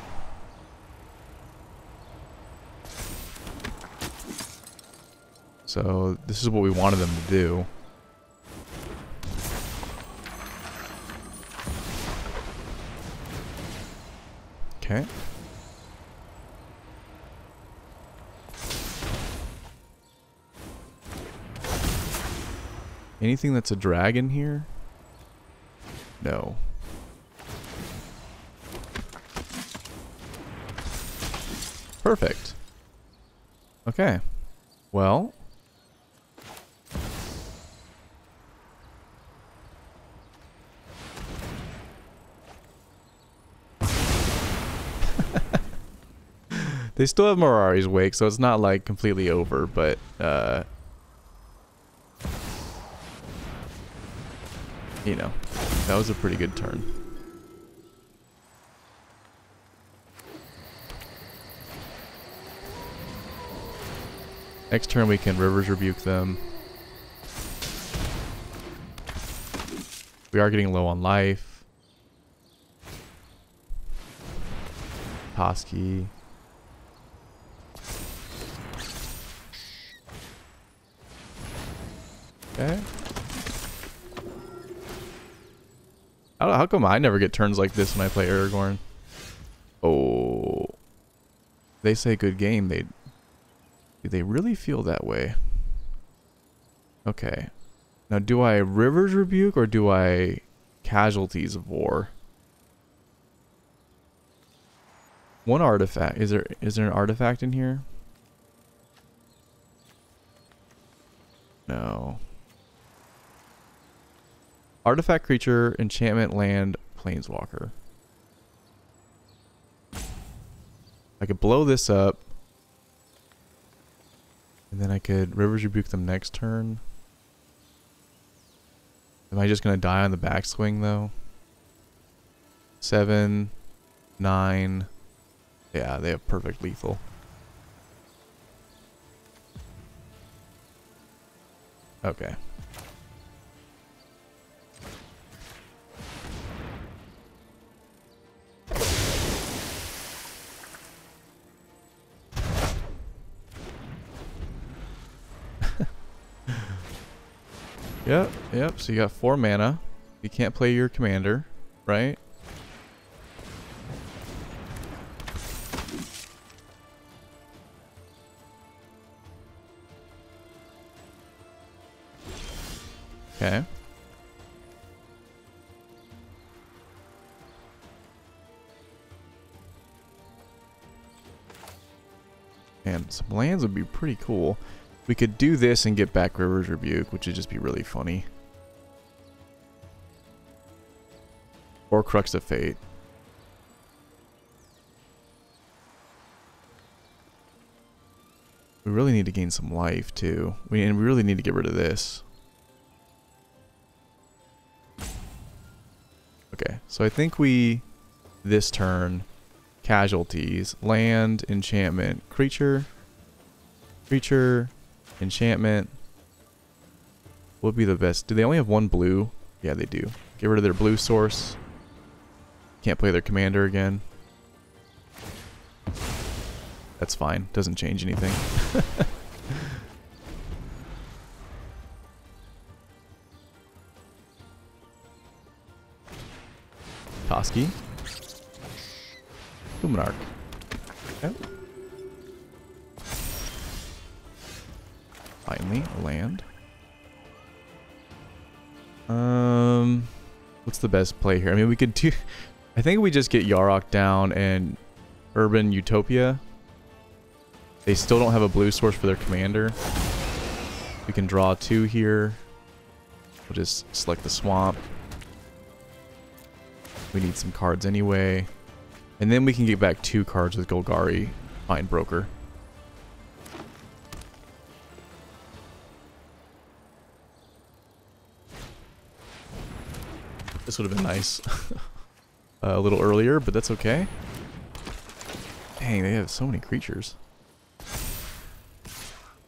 So this is what we wanted them to do. Okay. Anything that's a dragon here? No. Perfect. Okay. Well. They still have Mirari's Wake, so it's not like completely over, but uh you know, that was a pretty good turn. Next turn we can River's Rebuke them. We are getting low on life. Toski. Okay. I don't know, how come I never get turns like this when I play Aragorn? Oh. They say good game, they... Do they really feel that way? Okay. Now, do I River's Rebuke or do I Casualties of War? One artifact. Is there is there an artifact in here? No. Artifact, creature, enchantment, land, planeswalker. I could blow this up. And then I could River's Rebuke them next turn. Am I just going to die on the backswing, though? Seven. Nine. Yeah, they have perfect lethal. Okay. Yep, yep, so you got four mana. You can't play your commander, right? Okay. Man, some lands would be pretty cool. We could do this and get back River's Rebuke, which would just be really funny. Or Crux of Fate. We really need to gain some life, too. We, and we really need to get rid of this. Okay, so I think we... This turn... Casualties. Land, enchantment, creature. Creature, enchantment. What would be the best? Do they only have one blue? Yeah, they do. Get rid of their blue source. Can't play their commander again. That's fine. Doesn't change anything. Toski. Luminarch. Okay. Finally, a land. Um, what's the best play here? I mean, we could do... I think we just get Yarok down and Urban Utopia. They still don't have a blue source for their commander. We can draw two here. We'll just select the swamp. We need some cards anyway. And then we can get back two cards with Golgari Findbroker. This would have been nice a little earlier, but that's okay. Dang, they have so many creatures.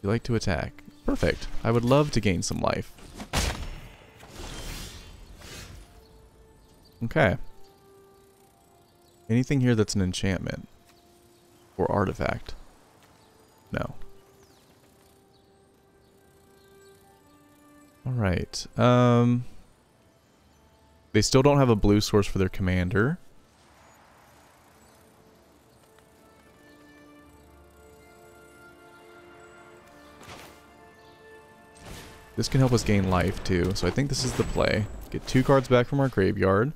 You like to attack. Perfect. I would love to gain some life. Okay. Anything here that's an enchantment or artifact? No. All right. Um, they still don't have a blue source for their commander. This can help us gain life too, so I think this is the play. Get two cards back from our graveyard.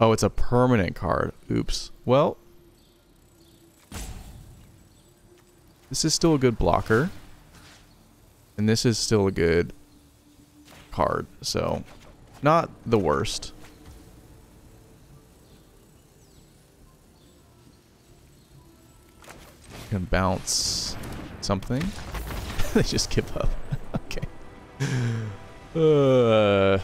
Oh, it's a permanent card. Oops. Well, this is still a good blocker. And this is still a good card. So, not the worst. You can bounce something. They just give up. Okay. Uh...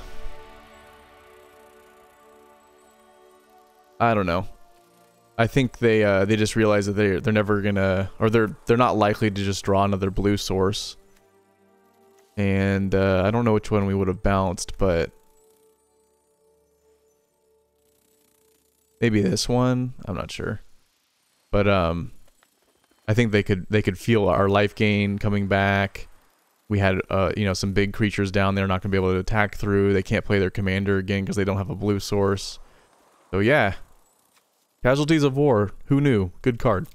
I don't know. I think they uh, they just realize that they're they're never gonna, or they're they're not likely to just draw another blue source. And uh, I don't know which one we would have bounced, but maybe this one. I'm not sure. But um, I think they could they could feel our life gain coming back. We had uh you know some big creatures down there not gonna be able to attack through. They can't play their commander again because they don't have a blue source. So yeah. Casualties of War. Who knew? Good card.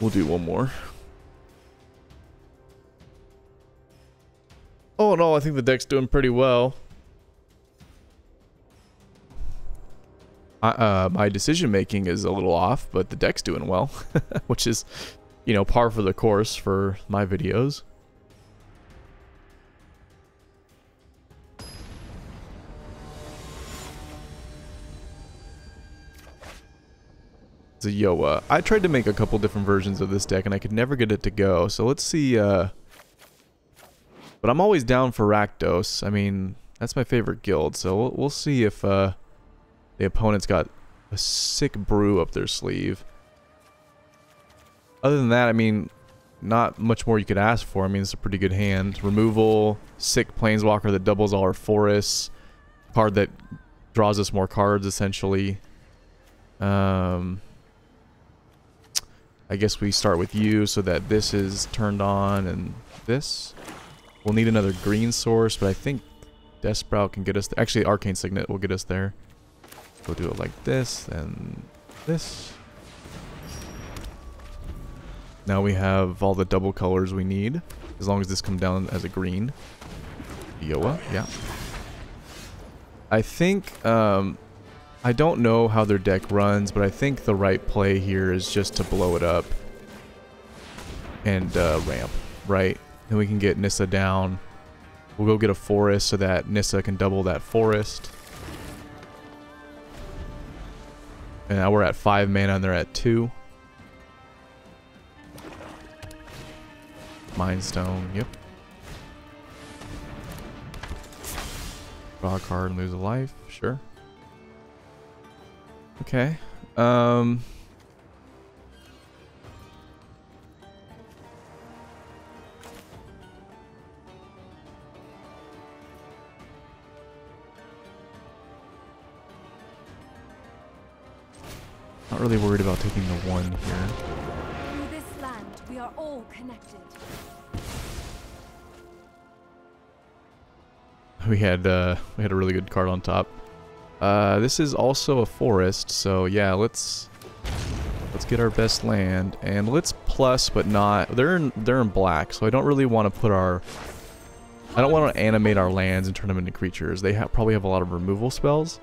We'll do one more. All in all, I think the deck's doing pretty well. I, uh, my decision making is a little off, but the deck's doing well, which is, you know, par for the course for my videos. So yo, uh, I tried to make a couple different versions of this deck and I could never get it to go. So let's see. Uh, but I'm always down for Rakdos. I mean, that's my favorite guild. So we'll, we'll see if uh, the opponent's got a sick brew up their sleeve. Other than that, I mean, not much more you could ask for. I mean, it's a pretty good hand. Removal, sick planeswalker that doubles all our forests, card that draws us more cards, essentially. Um, I guess we start with you so that this is turned on and this. We'll need another green source, but I think Desprout can get us... Th Actually, Arcane Signet will get us there. We'll do it like this, and this. Now we have all the double colors we need, as long as this comes down as a green. Yoa, yeah. I think, um, I don't know how their deck runs, but I think the right play here is just to blow it up and uh, ramp, right? Then we can get Nissa down. We'll go get a forest so that Nissa can double that forest. And now we're at five mana and they're at two. Mind Stone, yep. Draw a card and lose a life, sure. Okay. Um, not really worried about taking the one here. Through this land, we are all connected. We had uh, we had a really good card on top. Uh, this is also a forest, so yeah, let's let's get our best land and let's plus, but not. They're in, they're in black, so I don't really want to put our. I don't want to animate our lands and turn them into creatures. They ha probably have a lot of removal spells.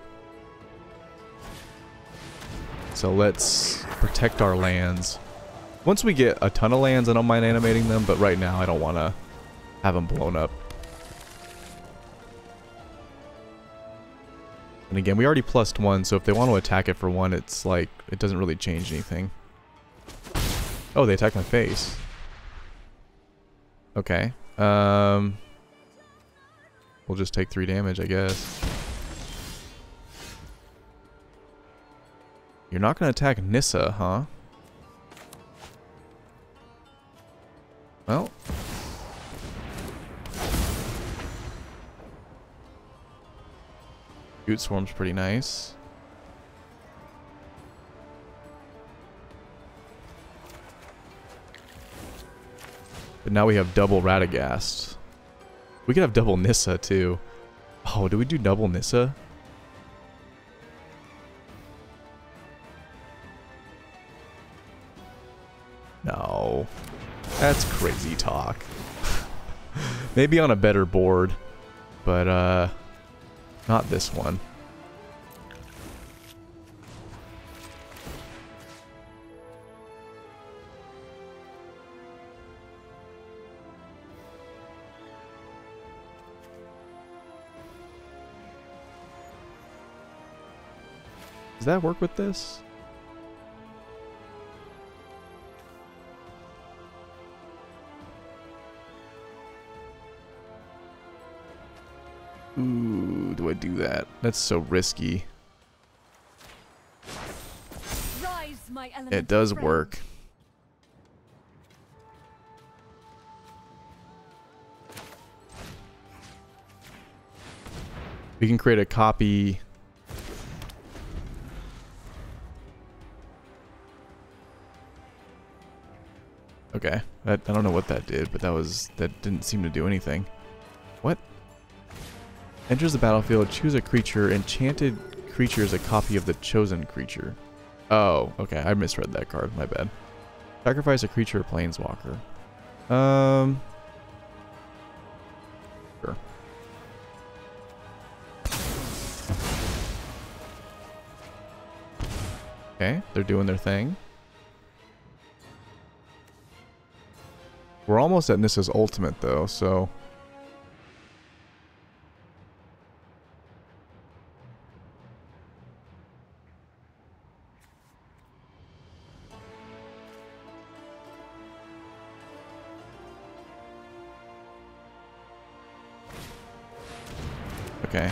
So let's protect our lands. Once we get a ton of lands, I don't mind animating them, but right now I don't want to have them blown up. And again, we already plused one, so if they want to attack it for one, it's like, it doesn't really change anything. Oh, they attacked my face. Okay. Um, we'll just take three damage, I guess. You're not going to attack Nissa, huh? Well. Scute Swarm's pretty nice. But now we have double Radagast. We could have double Nissa too. Oh, do we do double Nissa? No. That's crazy talk. Maybe on a better board. But, uh... not this one. Does that work with this? Ooh, do I do that? That's so risky. Rise, my it does friend. Work. We can create a copy. Okay, that, I don't know what that did, but that was that didn't seem to do anything. What? Enters the battlefield, choose a creature, enchanted creature is a copy of the chosen creature. Oh, okay, I misread that card, my bad. Sacrifice a creature or planeswalker. Um, sure. Okay, they're doing their thing. We're almost at Nissa's ultimate though, so... okay.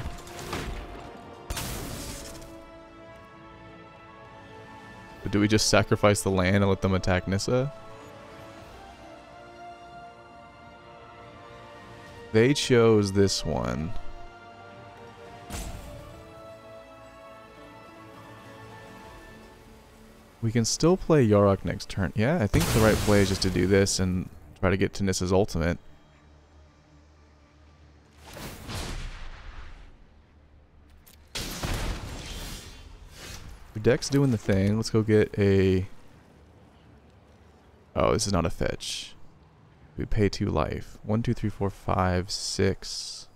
But do we just sacrifice the land and let them attack Nissa? They chose this one. We can still play Yarok next turn. Yeah, I think the right play is just to do this and try to get to Nissa's ultimate. Deck's doing the thing. Let's go get a Oh, this is not a fetch. We pay two life. One, two, three, four, five, six.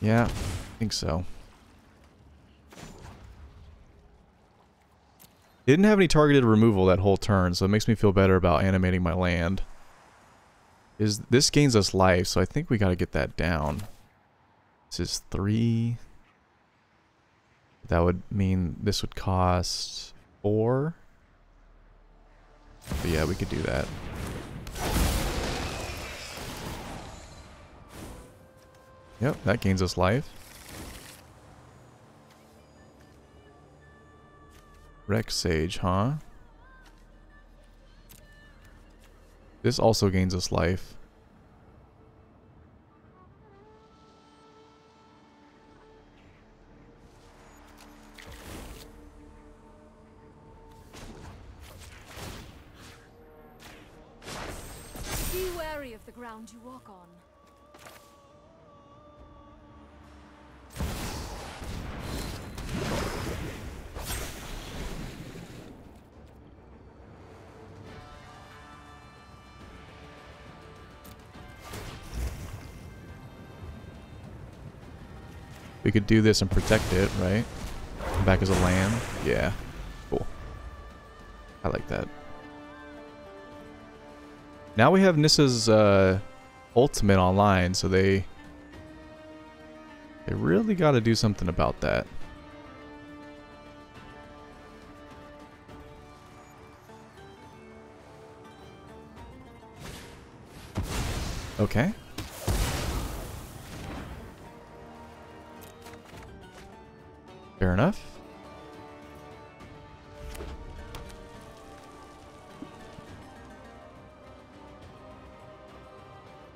Yeah, I think so. It didn't have any targeted removal that whole turn, so it makes me feel better about animating my land. Is this gains us life, so I think we gotta get that down. This is three. That would mean this would cost four. But yeah, we could do that. Yep, that gains us life. Rex Sage, huh? This also gains us life. Be wary of the ground you walk on. We could do this and protect it, right? Come back as a land. Yeah. Cool. I like that. Now we have Nissa's uh, ultimate online, so they... They really gotta do something about that. Okay. Fair enough.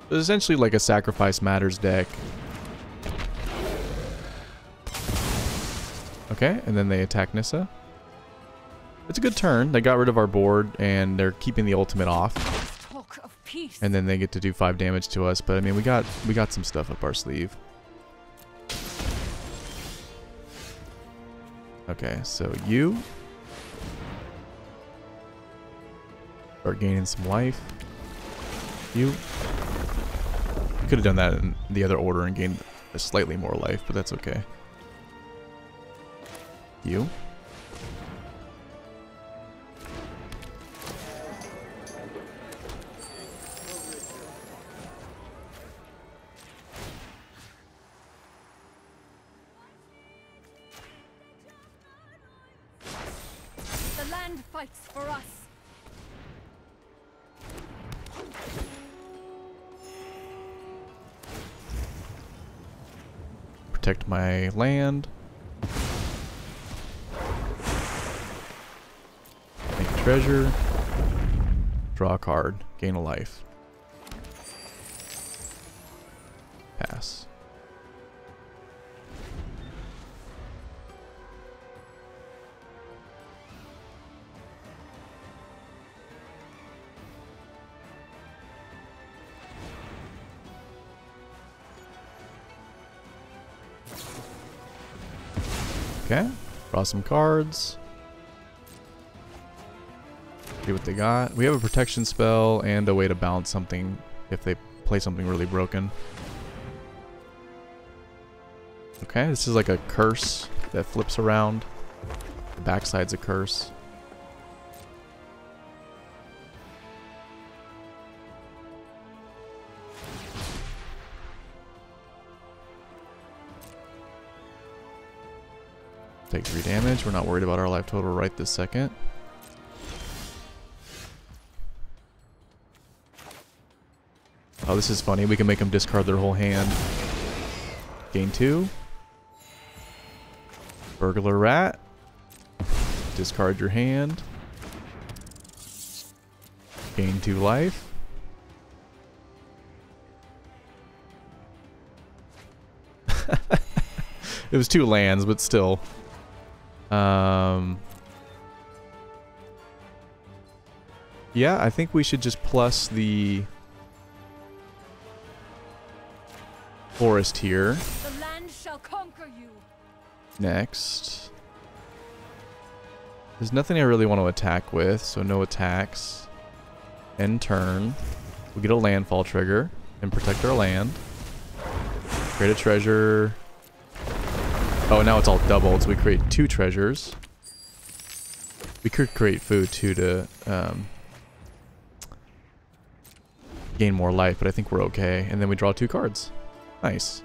It's essentially like a Sacrifice Matters deck. Okay, and then they attack Nissa. It's a good turn. They got rid of our board, and they're keeping the ultimate off. Talk of peace. And then they get to do five damage to us. But I mean, we got we got some stuff up our sleeve. Okay, so you are gaining some life. You could have done that in the other order and gained slightly more life, but that's okay. You. Protect my land. Make a treasure. Draw a card. Gain a life. Pass. Okay, draw some cards. See what they got. We have a protection spell and a way to bounce something if they play something really broken. Okay, this is like a curse that flips around. The backside's a curse. Take three damage. We're not worried about our life total right this second. Oh, this is funny. We can make them discard their whole hand. Gain two. Burglar rat. Discard your hand. Gain two life. It was two lands, but still. Um, yeah, I think we should just plus the forest here. The land shall conquer you. Next. There's nothing I really want to attack with, so no attacks. End turn. We get a landfall trigger and protect our land. Create a treasure. Oh, now it's all doubled, so we create two treasures. We could create food too to um, gain more life, but I think we're okay. And then we draw two cards. Nice.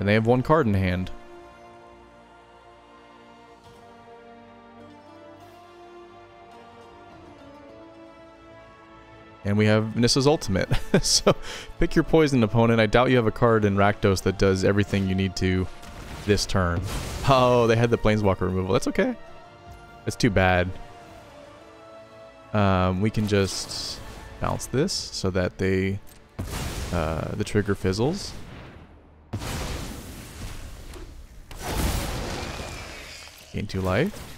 And they have one card in hand. And we have Nissa's ultimate. So pick your poison, opponent. I doubt you have a card in Rakdos that does everything you need to this turn. Oh, they had the Planeswalker removal. That's okay. That's too bad. Um, we can just bounce this so that they uh, the trigger fizzles. Gain two life.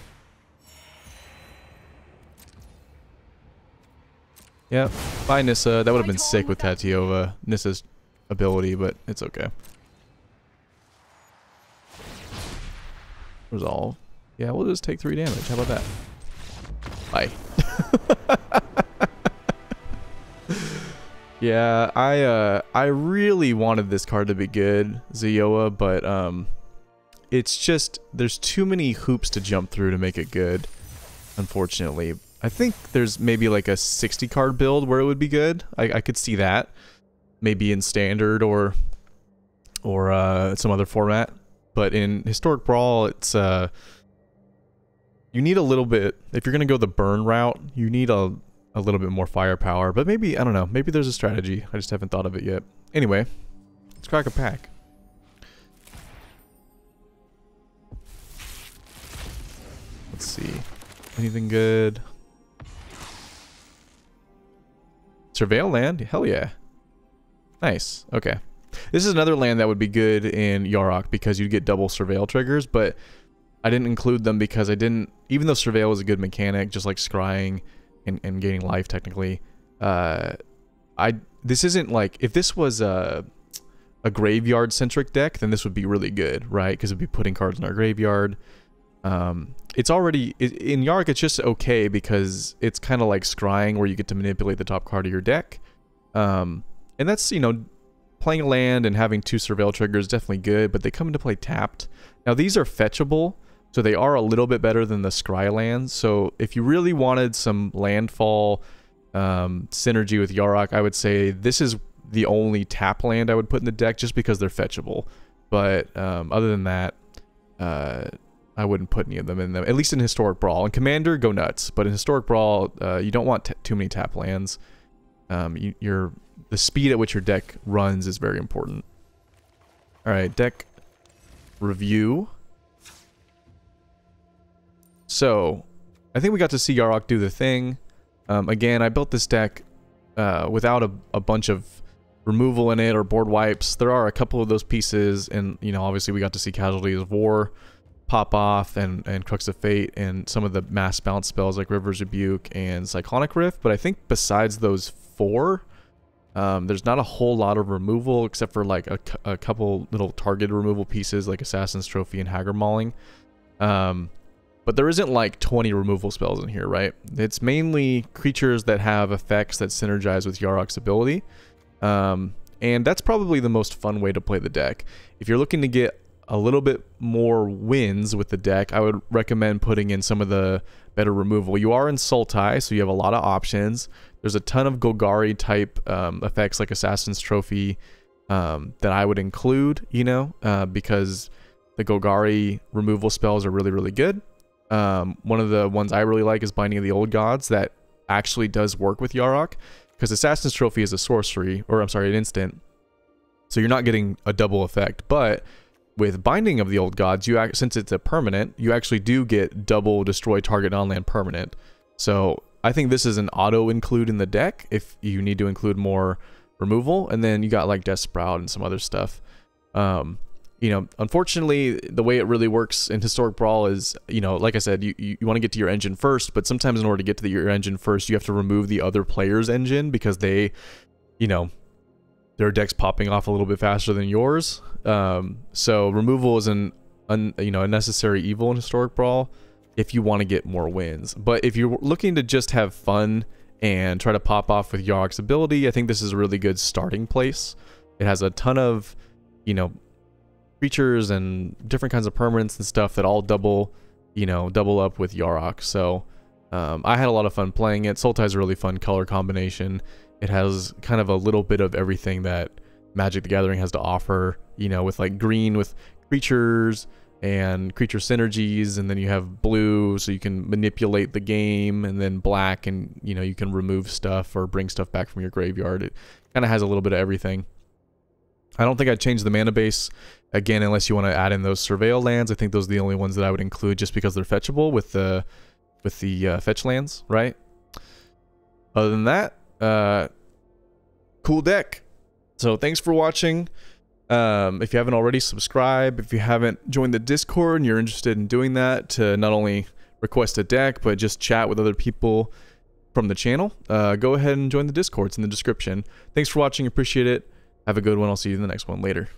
Yep. Bye, Nissa. That would have been sick with Tatyova, Nissa's ability, but it's okay. Resolve. Yeah, we'll just take three damage. How about that? Bye. Yeah, I uh, I really wanted this card to be good, Tatyova, but um, it's just there's too many hoops to jump through to make it good, unfortunately. I think there's maybe like a sixty card build where it would be good. I, I could see that. Maybe in standard or or uh, some other format. But in Historic Brawl, it's uh, you need a little bit. If you're going to go the burn route, you need a, a little bit more firepower. But maybe, I don't know, maybe there's a strategy. I just haven't thought of it yet. Anyway, let's crack a pack. Let's see. Anything good? Surveil land? Hell yeah. Nice. Okay. This is another land that would be good in Yarok because you'd get double Surveil triggers, but I didn't include them because I didn't... Even though Surveil was a good mechanic, just like scrying and, and gaining life technically, uh, I this isn't like... If this was a, a graveyard-centric deck, then this would be really good, right? Because it would be putting cards in our graveyard. Um, it's already... It, in Yarok, it's just okay because it's kind of like scrying where you get to manipulate the top card of your deck. Um, and that's, you know... Playing land and having two Surveil triggers is definitely good, but they come into play tapped. Now these are fetchable, so they are a little bit better than the scry lands. So if you really wanted some landfall um, synergy with Yarok, I would say this is the only tap land I would put in the deck just because they're fetchable. But um, other than that, uh, I wouldn't put any of them in them, at least in Historic Brawl. In Commander, go nuts, but in Historic Brawl, uh, you don't want t too many tap lands. Um, you, you're The speed at which your deck runs is very important. Alright, deck review. So, I think we got to see Yarok do the thing. Um, again, I built this deck uh, without a, a bunch of removal in it or board wipes. There are a couple of those pieces, and you know, obviously we got to see Casualties of War pop off and, and Crux of Fate and some of the mass bounce spells like River's Rebuke and Cyclonic Rift, but I think besides those four... Um, there's not a whole lot of removal except for like a, a couple little targeted removal pieces like Assassin's Trophy and Hagger Mauling. Um, but there isn't like twenty removal spells in here, right? It's mainly creatures that have effects that synergize with Yarok's ability. Um, and that's probably the most fun way to play the deck. If you're looking to get a little bit more wins with the deck, I would recommend putting in some of the better removal. You are in Sultai, so you have a lot of options. There's a ton of Golgari type um, effects like Assassin's Trophy um, that I would include, you know, uh, because the Golgari removal spells are really, really good. Um, one of the ones I really like is Binding of the Old Gods that actually does work with Yarok because Assassin's Trophy is a sorcery, or I'm sorry, an instant. So you're not getting a double effect, but with Binding of the Old Gods, you act, since it's a permanent, you actually do get double destroy target non-land permanent. So I think this is an auto include in the deck if you need to include more removal, and then you got like Death Sprout and some other stuff. Um, you know, unfortunately, the way it really works in Historic Brawl is, you know, like I said, you, you, you want to get to your engine first, but sometimes in order to get to the, your engine first, you have to remove the other player's engine because they, you know, their deck's popping off a little bit faster than yours. Um, so removal is an, un, you know, a necessary evil in Historic Brawl. if you want to get more wins. But if you're looking to just have fun and try to pop off with Yarok's ability, I think this is a really good starting place. It has a ton of, you know, creatures and different kinds of permanents and stuff that all double, you know, double up with Yarok. So um, I had a lot of fun playing it. Sultai's a really fun color combination. It has kind of a little bit of everything that Magic the Gathering has to offer, you know, with like green with creatures and creature synergies, and then you have blue so you can manipulate the game, and then black and, you know, you can remove stuff or bring stuff back from your graveyard. It kind of has a little bit of everything. I don't think I'd change the mana base again unless you want to add in those Surveil lands. I think those are the only ones that I would include just because they're fetchable with the with the uh, fetch lands, right? Other than that, uh, cool deck. So thanks for watching. Um, if you haven't already, subscribe. If you haven't joined the Discord and you're interested in doing that to not only request a deck but just chat with other people from the channel, uh, go ahead and join the Discord. It's in the description. Thanks for watching. Appreciate it. Have a good one. I'll see you in the next one. Later.